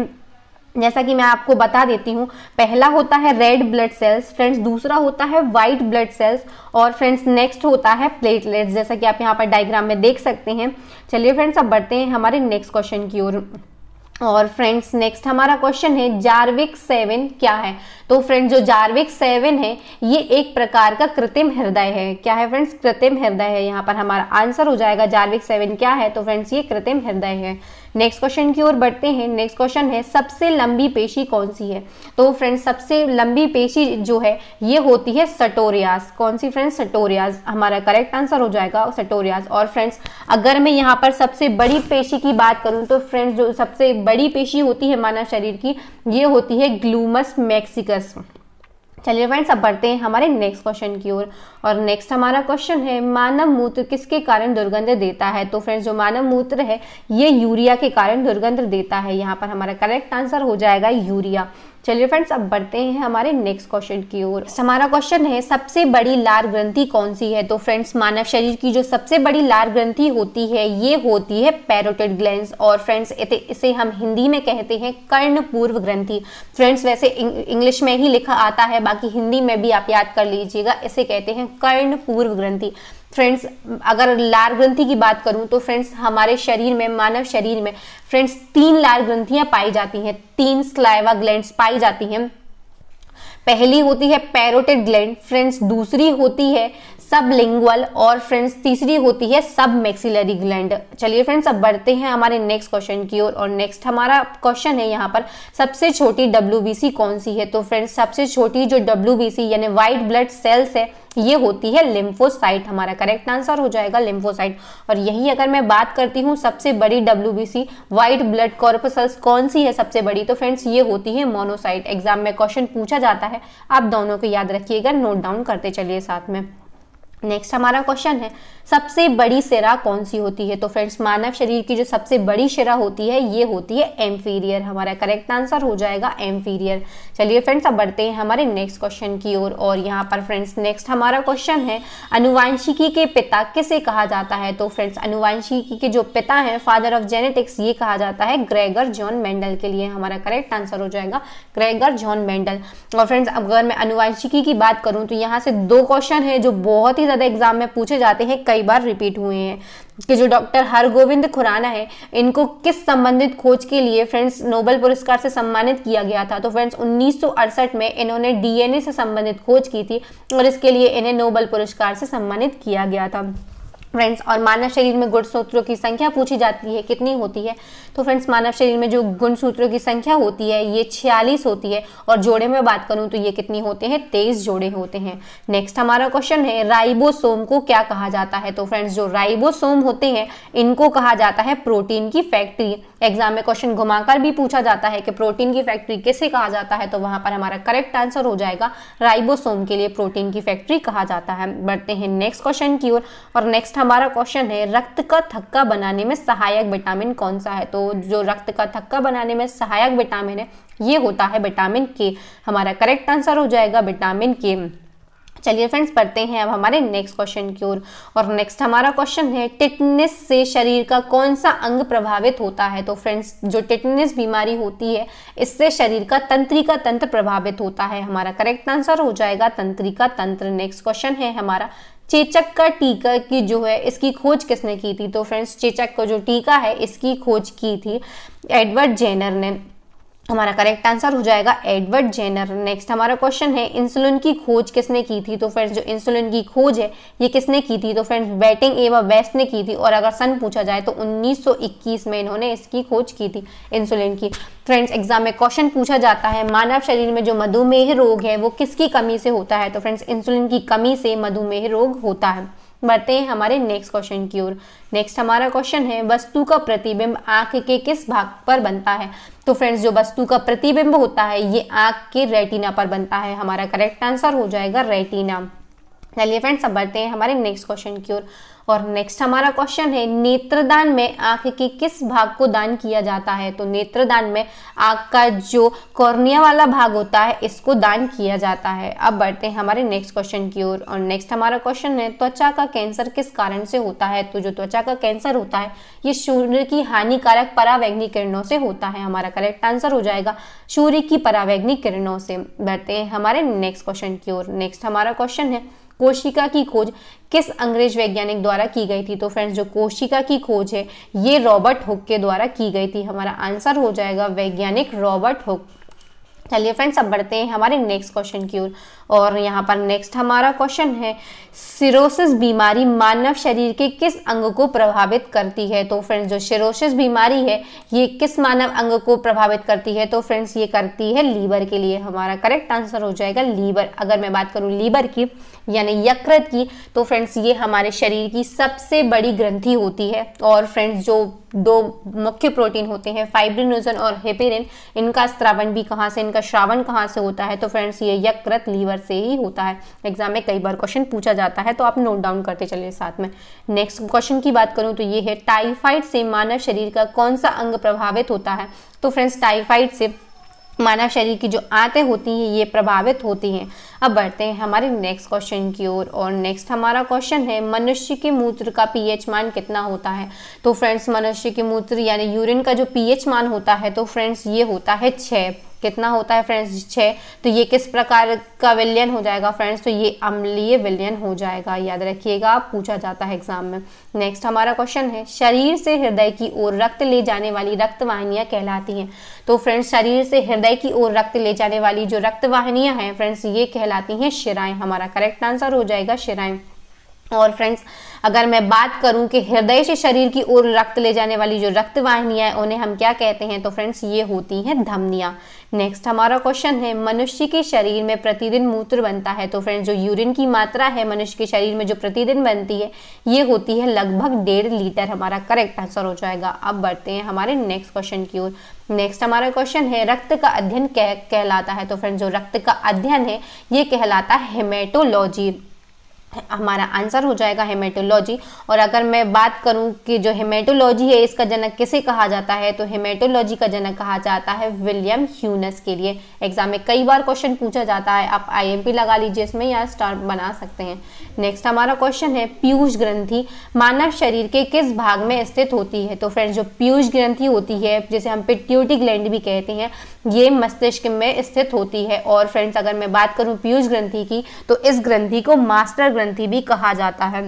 जैसा कि मैं आपको बता देती हूँ, पहला होता है रेड ब्लड सेल्स फ्रेंड्स, दूसरा होता है वाइट ब्लड सेल्स और फ्रेंड्स नेक्स्ट होता है प्लेटलेट्स जैसा कि आप यहाँ पर डायग्राम में देख सकते हैं। चलिए फ्रेंड्स अब बढ़ते हैं हमारे नेक्स्ट क्वेश्चन की ओर और फ्रेंड्स नेक्स्ट हमारा क्वेश्चन है जार्विक सेवन क्या है। तो फ्रेंड्स जो जार्विक सेवन है ये एक प्रकार का कृत्रिम हृदय है। क्या है फ्रेंड्स? कृत्रिम हृदय है। यहाँ पर हमारा आंसर हो जाएगा जार्विक सेवन क्या है तो फ्रेंड्स ये कृत्रिम हृदय है। नेक्स्ट क्वेश्चन की ओर बढ़ते हैं। नेक्स्ट क्वेश्चन है सबसे लंबी पेशी कौन सी है। तो फ्रेंड्स सबसे लंबी पेशी जो है ये होती है सर्टोरियस। कौन सी फ्रेंड्स? सर्टोरियस। हमारा करेक्ट आंसर हो जाएगा सर्टोरियस। और फ्रेंड्स अगर मैं यहाँ पर सबसे बड़ी पेशी की बात करूँ तो फ्रेंड्स जो सबसे बड़ी पेशी होती है मानव शरीर की ये होती है ग्लूमस मैक्सिकस। चलिए फ्रेंड्स अब बढ़ते हैं हमारे नेक्स्ट क्वेश्चन की ओर और नेक्स्ट हमारा क्वेश्चन है मानव मूत्र किसके कारण दुर्गंध देता है। तो फ्रेंड्स जो मानव मूत्र है ये यूरिया के कारण दुर्गंध देता है। यहाँ पर हमारा करेक्ट आंसर हो जाएगा यूरिया। चलिए फ्रेंड्स अब बढ़ते हैं हमारे नेक्स्ट क्वेश्चन की ओर। हमारा क्वेश्चन है सबसे बड़ी लार ग्रंथि कौन सी है। तो फ्रेंड्स मानव शरीर की जो सबसे बड़ी लार ग्रंथि होती है ये होती है पैरोटिड ग्लैंड्स। और फ्रेंड्स इसे हम हिंदी में कहते हैं कर्णपूर्व ग्रंथि। फ्रेंड्स वैसे इंग्लिश में ही लिखा आता है, बाकी हिंदी में भी आप याद कर लीजिएगा, इसे कहते हैं कर्णपूर्व ग्रंथि। फ्रेंड्स अगर लार ग्रंथि की बात करूं तो फ्रेंड्स हमारे शरीर में, मानव शरीर में फ्रेंड्स तीन लार ग्रंथियां पाई जाती हैं, तीन स्लाइवा ग्लैंड्स पाई जाती हैं। पहली होती है पैरोटिड ग्लैंड फ्रेंड्स, दूसरी होती है सबलिंगुअल और फ्रेंड्स तीसरी होती है सब मैक्सिलरी ग्लैंड। चलिए फ्रेंड्स अब बढ़ते हैं हमारे नेक्स्ट क्वेश्चन की ओर और नेक्स्ट हमारा क्वेश्चन है यहाँ पर सबसे छोटी डब्ल्यू बी सी कौन सी है। तो फ्रेंड्स सबसे छोटी जो डब्ल्यू बी सी यानी व्हाइट ब्लड सेल्स है ये होती है लिम्फोसाइट। हमारा करेक्ट आंसर हो जाएगा लिम्फोसाइट। और यही अगर मैं बात करती हूँ सबसे बड़ी W B C white blood corpuscles कौन सी है सबसे बड़ी, तो फ्रेंड्स ये होती है मोनोसाइट। एग्जाम में क्वेश्चन पूछा जाता है, आप दोनों को याद रखिएगा, नोट डाउन करते चलिए साथ में। नेक्स्ट हमारा क्वेश्चन है सबसे बड़ी सिरा कौन सी होती है। तो फ्रेंड्स मानव शरीर की जो सबसे बड़ी सिरा होती है ये होती है एम्फीरियर। हमारा करेक्ट आंसर हो जाएगा एम्फीरियर। चलिए फ्रेंड्स अब बढ़ते हैं हमारे नेक्स्ट क्वेश्चन की ओर और यहाँ पर फ्रेंड्स नेक्स्ट हमारा क्वेश्चन है अनुवांशिकी के पिता किसे कहा जाता है। तो फ्रेंड्स अनुवांशिकी के जो पिता हैं, फादर ऑफ जेनेटिक्स, ये कहा जाता है ग्रेगर जॉन मेंडल के लिए। हमारा करेक्ट आंसर हो जाएगा ग्रेगर जॉन मेंडल। और फ्रेंड्स अगर मैं अनुवांशिकी की बात करूँ तो यहाँ से दो क्वेश्चन है जो बहुत ही एग्जाम में पूछे जाते हैं, कई बार रिपीट हुए हैं कि जो डॉक्टर हरगोविंद खुराना है इनको किस संबंधित खोज के लिए फ्रेंड्स नोबेल पुरस्कार से सम्मानित किया गया था। तो फ्रेंड्स उन्नीस सौ अड़सठ में इन्होंने डी एन ए से संबंधित खोज की थी और इसके लिए इन्हें नोबेल पुरस्कार से सम्मानित किया गया था। फ्रेंड्स। और मानव शरीर में गुणसूत्रों की संख्या पूछी जाती है कितनी होती है, तो फ्रेंड्स मानव शरीर में जो गुणसूत्रों की संख्या होती है ये छियालीस होती है। और जोड़े में बात करूं तो ये कितनी होते हैं, तेईस जोड़े होते हैं। नेक्स्ट हमारा क्वेश्चन है राइबोसोम को क्या कहा जाता है, तो फ्रेंड्स जो राइबोसोम होते हैं इनको कहा जाता है प्रोटीन की फैक्ट्री। एग्जाम में क्वेश्चन घुमाकर भी पूछा जाता है कि प्रोटीन की फैक्ट्री किसे कहा जाता है, तो वहां पर हमारा करेक्ट आंसर हो जाएगा राइबोसोम के लिए प्रोटीन की फैक्ट्री कहा जाता है। बढ़ते हैं नेक्स्ट क्वेश्चन की ओर और, और नेक्स्ट हमारा क्वेश्चन है रक्त का थक्का बनाने में सहायक विटामिन कौन सा है, तो जो रक्त का थक्का बनाने में सहायक विटामिन है ये होता है विटामिन के। हमारा करेक्ट आंसर हो जाएगा विटामिन के। चलिए फ्रेंड्स पढ़ते हैं अब हमारे नेक्स्ट क्वेश्चन की ओर और, और नेक्स्ट हमारा क्वेश्चन है टिटनेस से शरीर का कौन सा अंग प्रभावित होता है, तो फ्रेंड्स जो टिटनेस बीमारी होती है इससे शरीर का तंत्रिका तंत्र प्रभावित होता है। हमारा करेक्ट आंसर हो जाएगा तंत्रिका तंत्र। नेक्स्ट क्वेश्चन है हमारा चेचक का टीका की जो है इसकी खोज किसने की थी, तो फ्रेंड्स चेचक का जो टीका है इसकी खोज की थी एडवर्ड जेनर ने। हमारा करेक्ट आंसर हो जाएगा एडवर्ड जेनर। नेक्स्ट हमारा क्वेश्चन है इंसुलिन की खोज किसने की थी, तो फ्रेंड्स जो इंसुलिन की खोज है ये किसने की थी, तो फ्रेंड्स बेटिंग एवा वेस्ट ने की थी। और अगर सन पूछा जाए तो उन्नीस सौ इक्कीस में इन्होंने इसकी खोज की थी इंसुलिन की। फ्रेंड्स एग्जाम में क्वेश्चन पूछा जाता है मानव शरीर में जो मधुमेह रोग है वो किसकी कमी से होता है, तो फ्रेंड्स इंसुलिन की कमी से मधुमेह रोग होता है। बढ़ते हैं हमारे नेक्स्ट क्वेश्चन की ओर। नेक्स्ट हमारा क्वेश्चन है वस्तु का प्रतिबिंब आंख के किस भाग पर बनता है, तो फ्रेंड्स जो वस्तु का प्रतिबिंब होता है ये आंख के रेटिना पर बनता है। हमारा करेक्ट आंसर हो जाएगा रेटिना। चलिए फ्रेंड्स अब बढ़ते हैं हमारे नेक्स्ट क्वेश्चन की ओर और नेक्स्ट हमारा क्वेश्चन है नेत्रदान में आंख के किस भाग को दान किया जाता है, तो नेत्रदान में आंख का जो कॉर्निया वाला भाग होता है इसको दान किया जाता है। अब बढ़ते हैं हमारे नेक्स्ट क्वेश्चन की ओर और, और नेक्स्ट हमारा क्वेश्चन है त्वचा का कैंसर किस कारण से होता है, तो जो त्वचा का कैंसर होता है ये सूर्य की हानिकारक परावैंगनी किरणों से होता है। हमारा करेक्ट आंसर हो जाएगा सूर्य की परावैंगनी किरणों से। बढ़ते हैं हमारे नेक्स्ट क्वेश्चन की ओर। नेक्स्ट हमारा क्वेश्चन है कोशिका की खोज किस अंग्रेज वैज्ञानिक द्वारा की गई थी, तो फ्रेंड्स जो कोशिका की खोज है ये रॉबर्ट हुक के द्वारा की गई थी। हमारा आंसर हो जाएगा वैज्ञानिक रॉबर्ट हुक। चलिए फ्रेंड्स अब बढ़ते हैं हमारे नेक्स्ट क्वेश्चन की ओर और, और यहाँ पर नेक्स्ट हमारा क्वेश्चन है सिरोसिस बीमारी मानव शरीर के किस अंग को प्रभावित करती है, तो फ्रेंड्स जो सिरोसिस बीमारी है ये किस मानव अंग को प्रभावित करती है, तो फ्रेंड्स ये करती है लीवर के लिए। हमारा करेक्ट आंसर हो जाएगा लीवर। अगर मैं बात करूँ लीवर की यानी यकृत की, तो फ्रेंड्स ये हमारे शरीर की सबसे बड़ी ग्रंथि होती है। और फ्रेंड्स जो दो मुख्य प्रोटीन होते हैं फाइब्रिनोजन और हेपेरिन, इनका स्रावन भी कहाँ से इनका श्रावण कहाँ से होता है, तो फ्रेंड्स ये यकृत लीवर से ही होता है। एग्जाम में कई बार क्वेश्चन पूछा जाता है तो आप नोट डाउन करते चलिए साथ में। नेक्स्ट क्वेश्चन की बात करूँ तो ये है टाइफाइड से मानव शरीर का कौन सा अंग प्रभावित होता है, तो फ्रेंड्स टाइफाइड से मानव शरीर की जो आंतें होती हैं ये प्रभावित होती हैं। अब बढ़ते हैं हमारे नेक्स्ट क्वेश्चन की ओर और, और नेक्स्ट हमारा क्वेश्चन है मनुष्य के मूत्र का पीएच मान कितना होता है, तो फ्रेंड्स मनुष्य के मूत्र यानी यूरिन का जो पीएच मान होता है तो फ्रेंड्स ये होता है छः। कितना होता है फ्रेंड्स छः, तो ये किस प्रकार का विलयन हो जाएगा फ्रेंड्स, तो ये अम्लीय विलयन हो जाएगा। याद रखिएगा आप पूछा जाता है एग्जाम में। नेक्स्ट हमारा क्वेश्चन है शरीर से हृदय की ओर रक्त ले जाने वाली रक्तवाहिनियाँ कहलाती हैं, तो फ्रेंड्स शरीर से हृदय की ओर रक्त ले जाने वाली जो रक्तवाहिनियाँ हैं फ्रेंड्स ये कहलाती हैं शिराएँ। हमारा करेक्ट आंसर हो जाएगा शिराएँ। और फ्रेंड्स अगर मैं बात करूं कि हृदय से शरीर की ओर रक्त ले जाने वाली जो रक्तवाहिनियां हैं उन्हें हम क्या कहते हैं, तो फ्रेंड्स ये होती हैं धमनियां। नेक्स्ट हमारा क्वेश्चन है मनुष्य के शरीर में प्रतिदिन मूत्र बनता है, तो फ्रेंड्स जो यूरिन की मात्रा है मनुष्य के शरीर में जो प्रतिदिन बनती है ये होती है लगभग डेढ़ लीटर। हमारा करेक्ट आंसर हो जाएगा। अब बढ़ते हैं हमारे नेक्स्ट क्वेश्चन की ओर। नेक्स्ट हमारा क्वेश्चन है रक्त का अध्ययन कह, कहलाता है, तो फ्रेंड्स जो रक्त का अध्ययन है ये कहलाता है हेमेटोलॉजी। हमारा आंसर हो जाएगा हेमेटोलॉजी। और अगर मैं बात करूं कि जो हेमेटोलॉजी है इसका जनक किसे कहा जाता है, तो हेमेटोलॉजी का जनक कहा जाता है विलियम ह्यूनस के लिए। एग्जाम में कई बार क्वेश्चन पूछा जाता है, आप आईएमपी लगा लीजिए इसमें या स्टार बना सकते हैं। नेक्स्ट हमारा क्वेश्चन है पीयूष ग्रंथि मानव शरीर के किस भाग में स्थित होती है, तो फ्रेंड्स जो पीयूष ग्रंथि होती है जिसे हम पिट्यूटरी ग्लैंड भी कहते हैं ये मस्तिष्क में स्थित होती है। और फ्रेंड्स अगर मैं बात करूँ पीयूष ग्रंथि की तो इस ग्रंथि को मास्टर ग्रंथि भी कहा जाता है।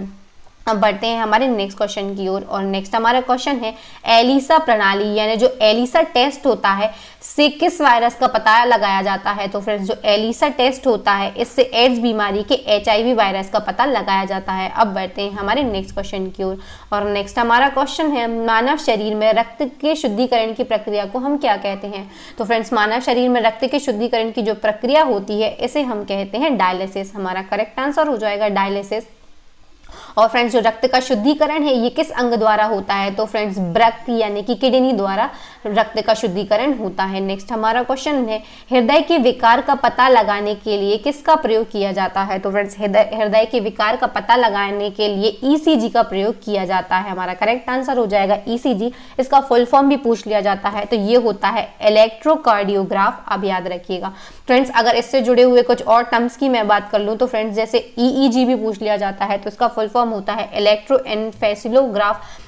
अब बढ़ते हैं हमारे नेक्स्ट क्वेश्चन की ओर और, और नेक्स्ट हमारा क्वेश्चन है एलिसा प्रणाली यानी जो एलिसा टेस्ट होता है से किस वायरस का पता लगाया जाता है। तो फ्रेंड्स जो एलिसा टेस्ट होता है इससे एड्स बीमारी के एचआईवी वायरस का पता लगाया जाता है। अब बढ़ते हैं हमारे नेक्स्ट क्वेश्चन की ओर और, और नेक्स्ट हमारा क्वेश्चन है मानव शरीर में रक्त के शुद्धिकरण की प्रक्रिया को हम क्या कहते हैं। तो फ्रेंड्स मानव शरीर में रक्त के शुद्धिकरण की जो प्रक्रिया होती है इसे हम कहते हैं डायलिसिस। हमारा करेक्ट आंसर हो जाएगा डायलिसिस। और फ्रेंड्स जो रक्त का शुद्धिकरण है ये किस अंग द्वारा होता है। तो फ्रेंड्स ब्रक्त यानी कि किडनी द्वारा रक्त का शुद्धिकरण होता है। नेक्स्ट हमारा क्वेश्चन है हृदय के विकार का पता लगाने के लिए किसका प्रयोग किया जाता है। तो फ्रेंड्स हृदय हृदय के विकार का पता लगाने के लिए ईसीजी का प्रयोग किया जाता है। हमारा करेक्ट आंसर हो जाएगा ईसीजी। इसका फुल फॉर्म भी पूछ लिया जाता है तो ये होता है इलेक्ट्रोकार्डियोग्राफ। आप याद रखिएगा फ्रेंड्स। अगर इससे जुड़े हुए कुछ और टर्म्स की मैं बात कर लूँ तो फ्रेंड्स जैसे ईईजी भी पूछ लिया जाता है तो इसका फुल फॉर्म होता है इलेक्ट्रोएन्सेफेलोग्राफ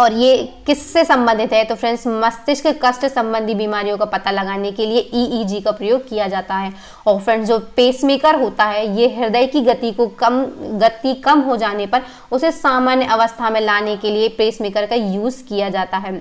और ये किससे संबंधित है। तो फ्रेंड्स मस्तिष्क कष्ट संबंधी बीमारियों का पता लगाने के लिए ईईजी का प्रयोग किया जाता है। और फ्रेंड्स जो पेसमेकर होता है ये हृदय की गति को कम गति कम हो जाने पर उसे सामान्य अवस्था में लाने के लिए पेसमेकर का यूज़ किया जाता है।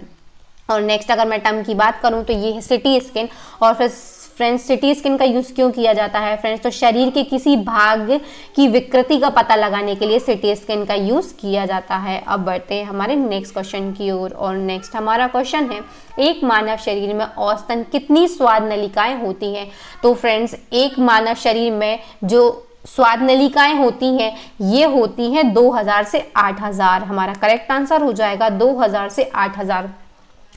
और नेक्स्ट अगर मैं टर्म की बात करूँ तो ये है सिटी स्कैन। और फिर फ्रेंड्स सिटी स्कैन का यूज़ क्यों किया जाता है। फ्रेंड्स तो शरीर के किसी भाग की विकृति का पता लगाने के लिए सिटी स्कैन का यूज़ किया जाता है। अब बढ़ते हैं हमारे नेक्स्ट क्वेश्चन की ओर और, और नेक्स्ट हमारा क्वेश्चन है एक मानव शरीर में औसतन कितनी स्वाद नलिकाएँ होती हैं। तो फ्रेंड्स एक मानव शरीर में जो स्वाद नलिकाएँ होती हैं ये होती हैं दो हज़ार से आठ हज़ार। हमारा करेक्ट आंसर हो जाएगा दो हज़ार से आठ हज़ार।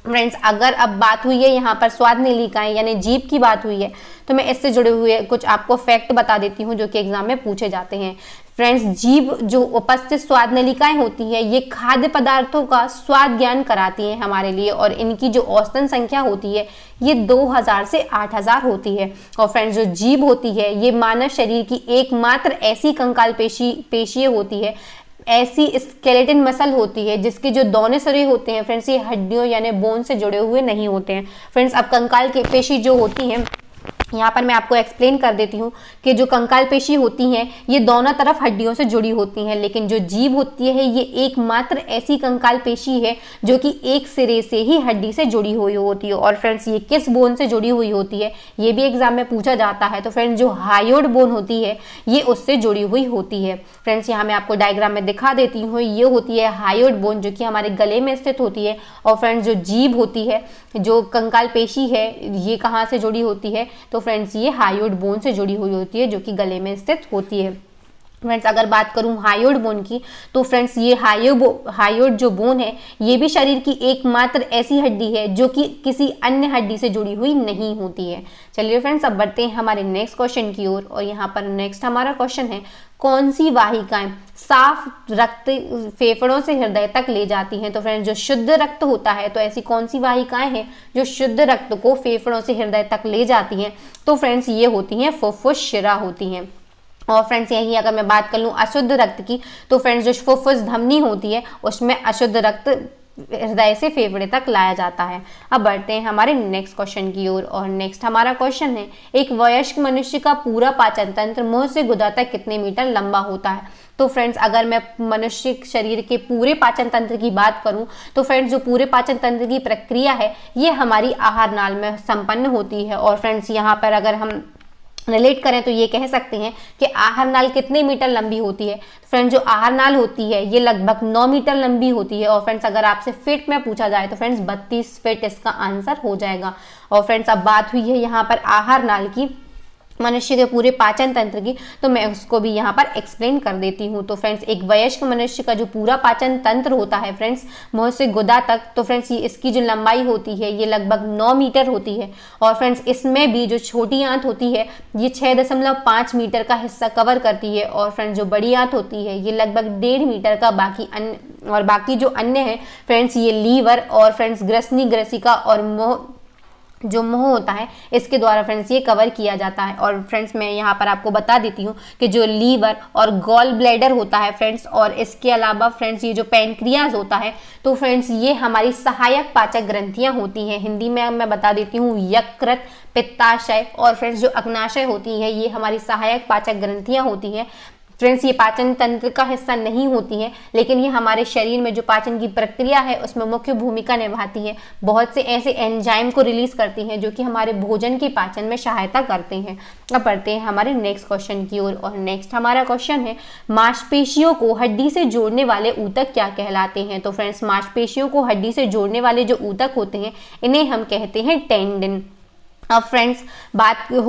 फ्रेंड्स अगर अब बात हुई है यहाँ पर स्वाद नलिकाएं यानी जीभ की बात हुई है तो मैं इससे जुड़े हुए कुछ आपको फैक्ट बता देती हूँ जो कि एग्जाम में पूछे जाते हैं। फ्रेंड्स जीभ जो उपस्थित स्वाद नलिकाएं होती हैं ये खाद्य पदार्थों का स्वाद ज्ञान कराती हैं हमारे लिए और इनकी जो औसतन संख्या होती है ये दो हज़ार से आठ हज़ार होती है। और फ्रेंड्स जो जीभ होती है ये मानव शरीर की एकमात्र ऐसी कंकाल पेशी पेशी होती है ऐसी स्केलेटन मसल होती है जिसके जो दोनों सिरे होते हैं फ्रेंड्स ये हड्डियों यानी बोन से जुड़े हुए नहीं होते हैं। फ्रेंड्स अब कंकाल की पेशी जो होती हैं यहाँ पर मैं आपको एक्सप्लेन कर देती हूँ कि जो कंकाल पेशी होती हैं ये दोनों तरफ हड्डियों से जुड़ी होती हैं लेकिन जो जीभ होती है ये एकमात्र ऐसी कंकाल पेशी है जो कि एक सिरे से ही हड्डी से जुड़ी हुई होती है। और फ्रेंड्स ये किस बोन से जुड़ी हुई होती है ये भी एग्जाम में पूछा जाता है। तो फ्रेंड्स जो हायोड बोन होती है ये उससे जुड़ी हुई होती है। फ्रेंड्स यहाँ मैं आपको डायग्राम में दिखा देती हूँ ये होती है हायोड बोन जो कि हमारे गले में स्थित होती है। और फ्रेंड्स जो जीभ होती है जो कंकाल पेशी है ये कहाँ से जुड़ी होती है तो फ्रेंड्स ये हायोइड बोन से जुड़ी हुई होती है जो कि गले में स्थित होती है। फ्रेंड्स अगर बात करूं हायोइड बोन की तो फ्रेंड्स ये हायोइड हायोइड जो बोन है ये भी शरीर की एकमात्र ऐसी हड्डी है जो कि किसी अन्य हड्डी से जुड़ी हुई नहीं होती है। चलिए फ्रेंड्स अब बढ़ते हैं हमारे नेक्स्ट क्वेश्चन की ओर और, और यहाँ पर नेक्स्ट हमारा क्वेश्चन है कौन सी वाहिकाएं साफ रक्त फेफड़ों से हृदय तक ले जाती हैं। तो फ्रेंड्स जो शुद्ध रक्त होता है तो ऐसी कौन सी वाहिकाएं हैं जो शुद्ध रक्त को फेफड़ों से हृदय तक ले जाती हैं। तो फ्रेंड्स ये होती हैं फुफ्फुस शिरा होती हैं। और फ्रेंड्स यही अगर मैं बात कर लूँ अशुद्ध रक्त की तो फ्रेंड्स जो फुफ्फुस धमनी होती है उसमें अशुद्ध रक्त हृदय से फेफड़े तक लाया जाता है। अब बढ़ते हैं हमारे नेक्स्ट क्वेश्चन की ओर और, और नेक्स्ट हमारा क्वेश्चन है एक वयस्क मनुष्य का पूरा पाचन तंत्र मुंह से गुदा तक कितने मीटर लंबा होता है। तो फ्रेंड्स अगर मैं मनुष्य शरीर के पूरे पाचन तंत्र की बात करूं तो फ्रेंड्स जो पूरे पाचन तंत्र की प्रक्रिया है ये हमारी आहार नाल में संपन्न होती है। और फ्रेंड्स यहाँ पर अगर हम रिलेट करें तो ये कह सकते हैं कि आहार नाल कितने मीटर लंबी होती है। फ्रेंड्स जो आहार नाल होती है ये लगभग नौ मीटर लंबी होती है। और फ्रेंड्स अगर आपसे फिट में पूछा जाए तो फ्रेंड्स बत्तीस फिट इसका आंसर हो जाएगा। और फ्रेंड्स अब बात हुई है यहाँ पर आहार नाल की मनुष्य के पूरे पाचन तंत्र की तो मैं उसको भी यहाँ पर एक्सप्लेन कर देती हूँ। तो फ्रेंड्स एक वयस्क मनुष्य का जो पूरा पाचन तंत्र होता है फ्रेंड्स मुंह से गुदा तक तो फ्रेंड्स ये इसकी जो लंबाई होती है ये लगभग नौ मीटर होती है। और फ्रेंड्स इसमें भी जो छोटी आंत होती है ये छः दशमलव पाँच मीटर का हिस्सा कवर करती है। और फ्रेंड्स जो बड़ी आंत होती है ये लगभग डेढ़ मीटर का बाकी अन्य और बाकी जो अन्य हैं फ्रेंड्स ये लीवर और फ्रेंड्स ग्रसनी ग्रसिका और मोह जो मुंह होता है इसके द्वारा फ्रेंड्स ये कवर किया जाता है। और फ्रेंड्स मैं यहाँ पर आपको बता देती हूँ कि जो लीवर और गॉल ब्लैडर होता है फ्रेंड्स और इसके अलावा फ्रेंड्स ये जो पैनक्रियाज होता है तो फ्रेंड्स ये हमारी सहायक पाचक ग्रंथियाँ होती हैं। हिंदी में मैं बता देती हूँ यकृत पित्ताशय और फ्रेंड्स जो अग्नाशय होती है ये हमारी सहायक पाचक ग्रंथियाँ होती हैं। फ्रेंड्स ये पाचन तंत्र का हिस्सा नहीं होती है, लेकिन ये हमारे शरीर में जो पाचन की प्रक्रिया है उसमें मुख्य भूमिका निभाती है। बहुत से ऐसे एंजाइम को रिलीज करती हैं जो कि हमारे भोजन के पाचन में सहायता करते हैं। अब पढ़ते हैं हमारे नेक्स्ट क्वेश्चन की ओर, और, और नेक्स्ट हमारा क्वेश्चन है मांसपेशियों को हड्डी से जोड़ने वाले ऊतक क्या कहलाते हैं। तो फ्रेंड्स मांसपेशियों को हड्डी से जोड़ने वाले जो ऊतक होते हैं इन्हें हम कहते हैं टेंडन। अब फ्रेंड्स बात हो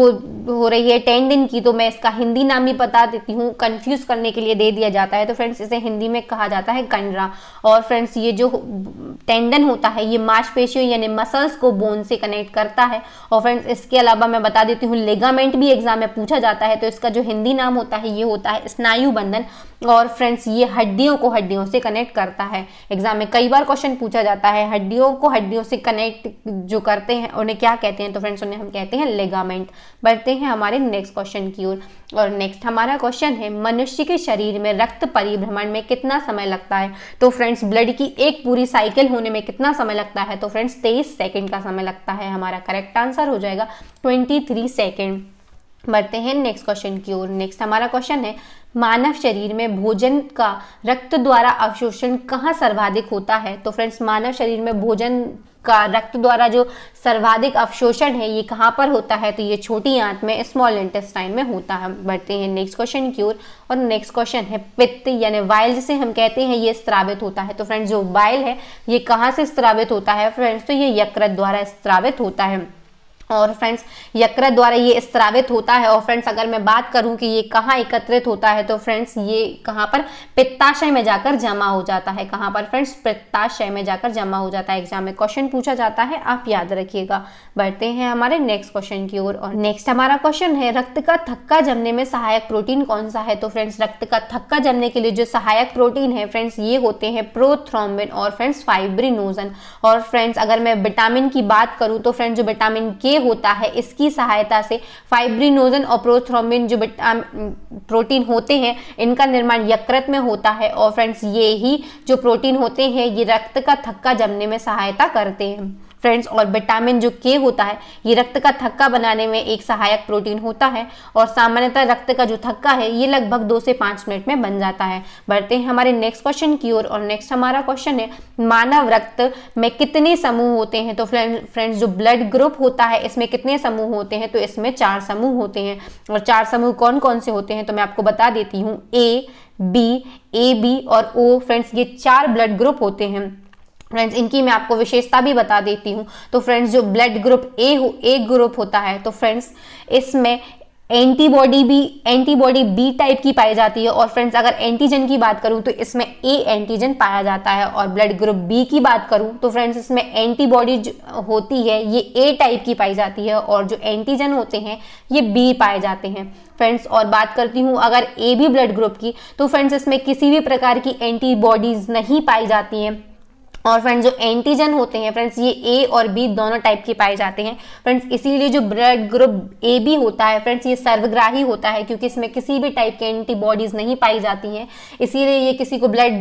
हो रही है टेंडन की, तो मैं इसका हिंदी नाम भी बता देती हूँ, कंफ्यूज करने के लिए दे दिया जाता है। तो फ्रेंड्स इसे हिंदी में कहा जाता है कंडरा। और फ्रेंड्स ये जो टेंडन होता है ये मांसपेशियों यानी मसल्स को बोन से कनेक्ट करता है। और फ्रेंड्स इसके अलावा मैं बता देती हूँ लिगामेंट भी एग्जाम में पूछा जाता है, तो इसका जो हिंदी नाम होता है ये होता है स्नायु बंधन। और फ्रेंड्स ये हड्डियों को हड्डियों से कनेक्ट करता है। एग्जाम में कई बार क्वेश्चन पूछा जाता है हड्डियों को हड्डियों से कनेक्ट जो करते हैं उन्हें क्या कहते हैं, तो फ्रेंड्स उन्हें हम कहते हैं लिगामेंट। बढ़ते हैं हमारे नेक्स्ट क्वेश्चन की ओर, और नेक्स्ट हमारा क्वेश्चन है मनुष्य के शरीर में रक्त परिभ्रमण में कितना समय लगता है। तो फ्रेंड्स ब्लड की एक पूरी साइकिल होने में कितना समय लगता है, तो फ्रेंड्स तेईस सेकेंड का समय लगता है। हमारा करेक्ट आंसर हो जाएगा ट्वेंटी थ्री सेकेंड। बढ़ते हैं नेक्स्ट क्वेश्चन की ओर, नेक्स्ट हमारा क्वेश्चन है मानव शरीर में भोजन का रक्त द्वारा अवशोषण कहाँ सर्वाधिक होता है। तो फ्रेंड्स मानव शरीर में भोजन का रक्त द्वारा जो सर्वाधिक अवशोषण है ये कहाँ पर होता है, तो ये छोटी आंत में स्मॉल इंटेस्टाइन में होता है। बढ़ते हैं नेक्स्ट क्वेश्चन की ओर, और नेक्स्ट क्वेश्चन है पित्त यानी वाइल जिसे हम कहते हैं ये स्रावित होता है। तो फ्रेंड्स जो वाइल है ये कहाँ से स्रावित होता है, फ्रेंड्स तो ये यकृत द्वारा स्रावित होता है। और फ्रेंड्स यकृत द्वारा ये स्रावित होता है। और फ्रेंड्स अगर मैं बात करूं कि ये कहाँ एकत्रित होता है, तो फ्रेंड्स ये कहाँ पर पित्ताशय में जाकर जमा हो जाता है। कहाँ पर फ्रेंड्स पित्ताशय में जाकर जमा हो जाता है। एग्जाम में क्वेश्चन पूछा जाता है, आप याद रखिएगा। बढ़ते हैं हमारे नेक्स्ट क्वेश्चन की ओर, और नेक्स्ट हमारा क्वेश्चन है रक्त का थक्का जमने में सहायक प्रोटीन कौन सा है। तो फ्रेंड्स रक्त का थक्का जमने के लिए जो सहायक प्रोटीन है फ्रेंड्स ये होते हैं प्रोथ्रोम्बिन और फ्रेंड्स फाइब्रिनोजन। और फ्रेंड्स अगर मैं विटामिन की बात करूँ तो फ्रेंड्स जो विटामिन के होता है इसकी सहायता से फाइब्रिनोजन और प्रोथ्रोम्बिन जो प्रोटीन होते हैं इनका निर्माण यकृत में होता है। और फ्रेंड्स ये ही जो प्रोटीन होते हैं ये रक्त का थक्का जमने में सहायता करते हैं फ्रेंड्स। और विटामिन जो के होता है ये रक्त का थक्का बनाने में एक सहायक प्रोटीन होता है। और सामान्यतः रक्त का जो थक्का है ये लगभग दो से पाँच मिनट में बन जाता है। बढ़ते हैं हमारे नेक्स्ट क्वेश्चन की ओर, और नेक्स्ट हमारा क्वेश्चन है मानव रक्त में कितने समूह होते हैं। तो फ्रेंड्स जो ब्लड ग्रुप होता है इसमें कितने समूह होते हैं, तो इसमें चार समूह होते हैं। और चार समूह कौन कौन से होते हैं, तो मैं आपको बता देती हूँ ए बी, ए बी और ओ। फ्रेंड्स ये चार ब्लड ग्रुप होते हैं। फ्रेंड्स इनकी मैं आपको विशेषता भी बता देती हूँ। तो फ्रेंड्स जो ब्लड ग्रुप ए हो ए ग्रुप होता है तो फ्रेंड्स इसमें एंटीबॉडी भी एंटीबॉडी बी टाइप की पाई जाती है। और फ्रेंड्स अगर एंटीजन की बात करूँ तो इसमें ए एंटीजन पाया जाता है। और ब्लड ग्रुप बी की बात करूँ तो फ्रेंड्स इसमें एंटीबॉडी होती है ये ए टाइप की पाई जाती है, और जो एंटीजन होते हैं ये बी पाए जाते हैं फ्रेंड्स। और बात करती हूँ अगर ए बी ब्लड ग्रुप की, तो फ्रेंड्स इसमें किसी भी प्रकार की एंटीबॉडीज नहीं पाई जाती हैं। और फ्रेंड्स जो एंटीजन होते हैं फ्रेंड्स ये ए और बी दोनों टाइप के पाए जाते हैं फ्रेंड्स। इसीलिए जो ब्लड ग्रुप ए बी होता है फ्रेंड्स ये सर्वग्राही होता है, क्योंकि इसमें किसी भी टाइप के एंटीबॉडीज़ नहीं पाई जाती हैं, इसीलिए ये किसी को ब्लड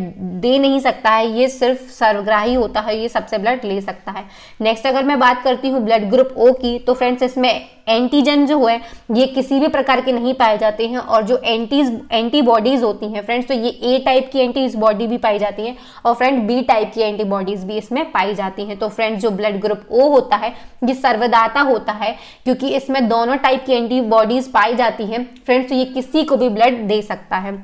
दे नहीं सकता है। ये सिर्फ सर्वग्राही होता है, ये सबसे ब्लड ले सकता है। नेक्स्ट अगर मैं बात करती हूँ ब्लड ग्रुप ओ की, तो फ्रेंड्स इसमें एंटीजन जो है ये किसी भी प्रकार के नहीं पाए जाते हैं। और जो एंटीज एंटीबॉडीज़ होती हैं फ्रेंड्स तो ये ए टाइप की एंटीबॉडी भी पाई जाती हैं, और फ्रेंड बी टाइप की एंटीबॉडीज़ भी इसमें पाई जाती हैं। तो फ्रेंड्स जो ब्लड ग्रुप ओ होता है ये सर्वदाता होता है, क्योंकि इसमें दोनों टाइप की एंटीबॉडीज़ पाई जाती हैं फ्रेंड्स, तो ये किसी को भी ब्लड दे सकता है।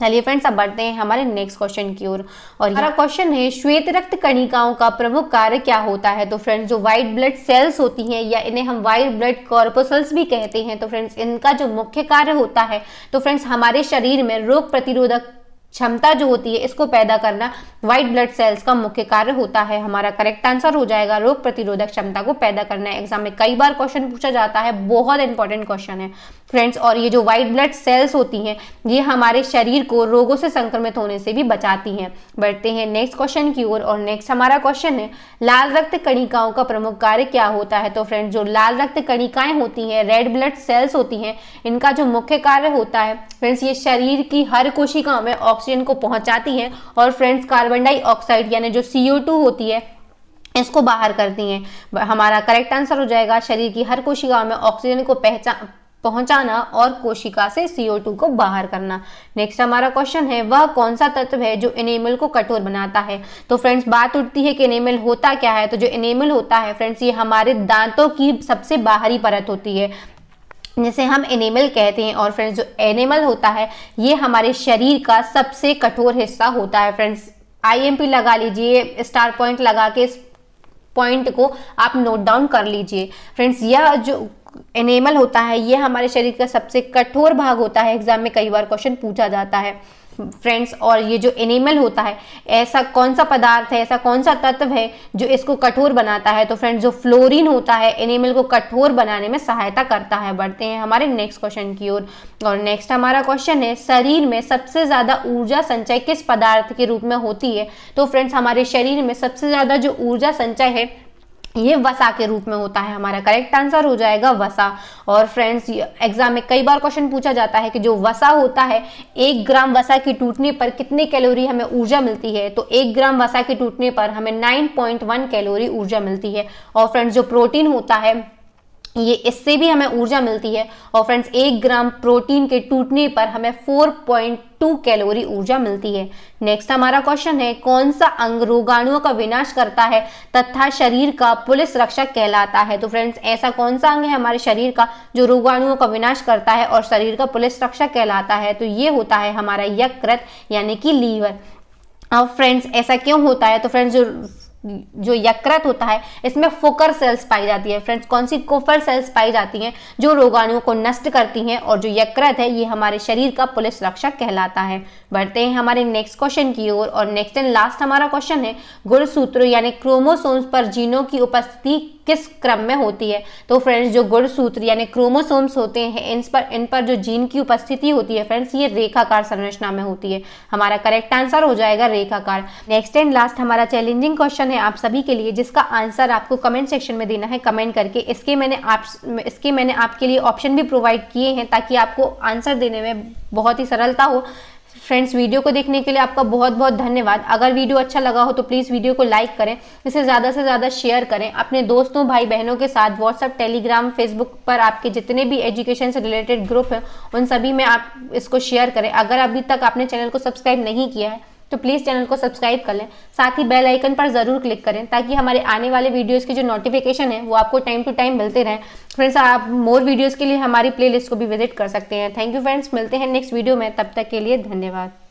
चलिए फ्रेंड्स अब बढ़ते हैं हमारे नेक्स्ट क्वेश्चन की ओर, और हमारा क्वेश्चन है श्वेत रक्त कणिकाओं का प्रमुख कार्य क्या होता है। तो फ्रेंड्स जो व्हाइट ब्लड सेल्स होती हैं या इन्हें हम व्हाइट ब्लड कॉर्पोसल्स भी कहते हैं, तो फ्रेंड्स इनका जो मुख्य कार्य होता है तो फ्रेंड्स हमारे शरीर में रोग प्रतिरोधक क्षमता जो होती है इसको पैदा करना व्हाइट ब्लड सेल्स का मुख्य कार्य होता है। हमारा करेक्ट आंसर हो जाएगा रोग प्रतिरोधक क्षमता को पैदा करना। एग्जाम में कई बार क्वेश्चन पूछा जाता है, बहुत इंपॉर्टेंट क्वेश्चन है फ्रेंड्स। और ये जो व्हाइट ब्लड सेल्स होती हैं ये हमारे शरीर को रोगों से संक्रमित होने से भी बचाती हैं। बढ़ते हैं नेक्स्ट क्वेश्चन की ओर, और नेक्स्ट हमारा क्वेश्चन है लाल रक्त कणिकाओं का प्रमुख कार्य क्या होता है। तो फ्रेंड्स जो लाल रक्त कणिकाएं होती हैं रेड ब्लड सेल्स होती हैं इनका जो मुख्य कार्य होता है फ्रेंड्स ये शरीर की हर कोशिका में ऑक्सीजन को पहुंचाती हैं, और फ्रेंड्स कार्बन डाइऑक्साइड यानी जो सी ओ टू होती है इसको बाहर करती हैं। हमारा करेक्ट आंसर हो जाएगा शरीर की हर कोशिका में ऑक्सीजन को पहचान पहुंचाना और कोशिका से सी ओ टू को बाहर करना। नेक्स्ट हमारा क्वेश्चन है, वह कौन सा तत्व है जो एनेमल को कठोर बनाता है। तो फ्रेंड्स बात उठती है कि एनेमल होता क्या है, तो जो एनेमल होता है फ्रेंड्स ये हमारे दांतों की सबसे बाहरी परत होती है जिसे हम एनेमल कहते हैं। और फ्रेंड्स जो एनेमल होता है ये हमारे शरीर का सबसे कठोर हिस्सा होता है। फ्रेंड्स आई एम पी लगा लीजिए, स्टार पॉइंट लगा के इस पॉइंट को आप नोट डाउन कर लीजिए। फ्रेंड्स यह जो एनेमल होता है ये हमारे शरीर का सबसे कठोर भाग होता है, एग्जाम में कई बार क्वेश्चन पूछा जाता है फ्रेंड्स। और ये जो एनेमल होता है ऐसा कौन सा पदार्थ है, ऐसा कौन सा तत्व है जो इसको कठोर बनाता है। तो फ्रेंड्स जो फ्लोरीन होता है एनेमल को कठोर बनाने में सहायता करता है। बढ़ते हैं हमारे नेक्स्ट क्वेश्चन की ओर। और, और नेक्स्ट हमारा क्वेश्चन है, शरीर में सबसे ज़्यादा ऊर्जा संचय किस पदार्थ के रूप में होती है। तो फ्रेंड्स हमारे शरीर में सबसे ज़्यादा जो ऊर्जा संचय है ये वसा के रूप में होता है। हमारा करेक्ट आंसर हो जाएगा वसा। और फ्रेंड्स एग्जाम में कई बार क्वेश्चन पूछा जाता है कि जो वसा होता है एक ग्राम वसा की टूटने पर कितने कैलोरी हमें ऊर्जा मिलती है। तो एक ग्राम वसा के टूटने पर हमें नौ पॉइंट एक कैलोरी ऊर्जा मिलती है। और फ्रेंड्स जो प्रोटीन होता है ये इससे भी हमें ऊर्जा मिलती है। और फ्रेंड्स एक ग्राम प्रोटीन के टूटने पर हमें चार पॉइंट दो कैलोरी ऊर्जा मिलती है। नेक्स्ट हमारा क्वेश्चन है, कौन सा अंग रोगाणुओं का विनाश करता है तथा शरीर का पुलिस रक्षक कहलाता है। तो फ्रेंड्स ऐसा कौन सा अंग है हमारे शरीर का जो रोगाणुओं का विनाश करता है और शरीर का पुलिस रक्षक कहलाता है। तो ये होता है हमारा यकृत यानी कि लीवर। और फ्रेंड्स ऐसा क्यों होता है, तो फ्रेंड्स जो जो यकृत होता है इसमें फोकर सेल्स पाई जाती है। फ्रेंड्स कौन सी कोफर सेल्स पाई जाती हैं जो रोगाणुओं को नष्ट करती हैं। और जो यकृत है ये हमारे शरीर का पुलिस रक्षक कहलाता है। बढ़ते हैं हमारे नेक्स्ट क्वेश्चन की ओर। और, और नेक्स्ट एंड लास्ट हमारा क्वेश्चन है, गुणसूत्रों यानी क्रोमोसोम्स पर जीनों की उपस्थिति किस क्रम में होती है। तो फ्रेंड्स जो गुणसूत्र यानी क्रोमोसोम्स होते हैं इन पर इन पर जो जीन की उपस्थिति होती है फ्रेंड्स ये रेखाकार संरचना में होती है। हमारा करेक्ट आंसर हो जाएगा रेखाकार। नेक्स्ट एंड लास्ट हमारा चैलेंजिंग क्वेश्चन है आप सभी के लिए, जिसका आंसर आपको कमेंट सेक्शन में देना है कमेंट करके। इसके मैंने आप इसके मैंने आपके लिए ऑप्शन भी प्रोवाइड किए हैं ताकि आपको आंसर देने में बहुत ही सरलता हो। फ्रेंड्स वीडियो को देखने के लिए आपका बहुत बहुत धन्यवाद। अगर वीडियो अच्छा लगा हो तो प्लीज़ वीडियो को लाइक करें, इसे ज़्यादा से ज़्यादा शेयर करें अपने दोस्तों भाई बहनों के साथ। व्हाट्सएप, टेलीग्राम, फेसबुक पर आपके जितने भी एजुकेशन से रिलेटेड ग्रुप हैं उन सभी में आप इसको शेयर करें। अगर अभी तक आपने चैनल को सब्सक्राइब नहीं किया है तो प्लीज़ चैनल को सब्सक्राइब कर लें, साथ ही बेल आइकन पर ज़रूर क्लिक करें ताकि हमारे आने वाले वीडियोस की जो नोटिफिकेशन है वो आपको टाइम टू टाइम मिलते रहें। फ्रेंड्स आप मोर वीडियोस के लिए हमारी प्लेलिस्ट को भी विजिट कर सकते हैं। थैंक यू फ्रेंड्स, मिलते हैं नेक्स्ट वीडियो में, तब तक के लिए धन्यवाद।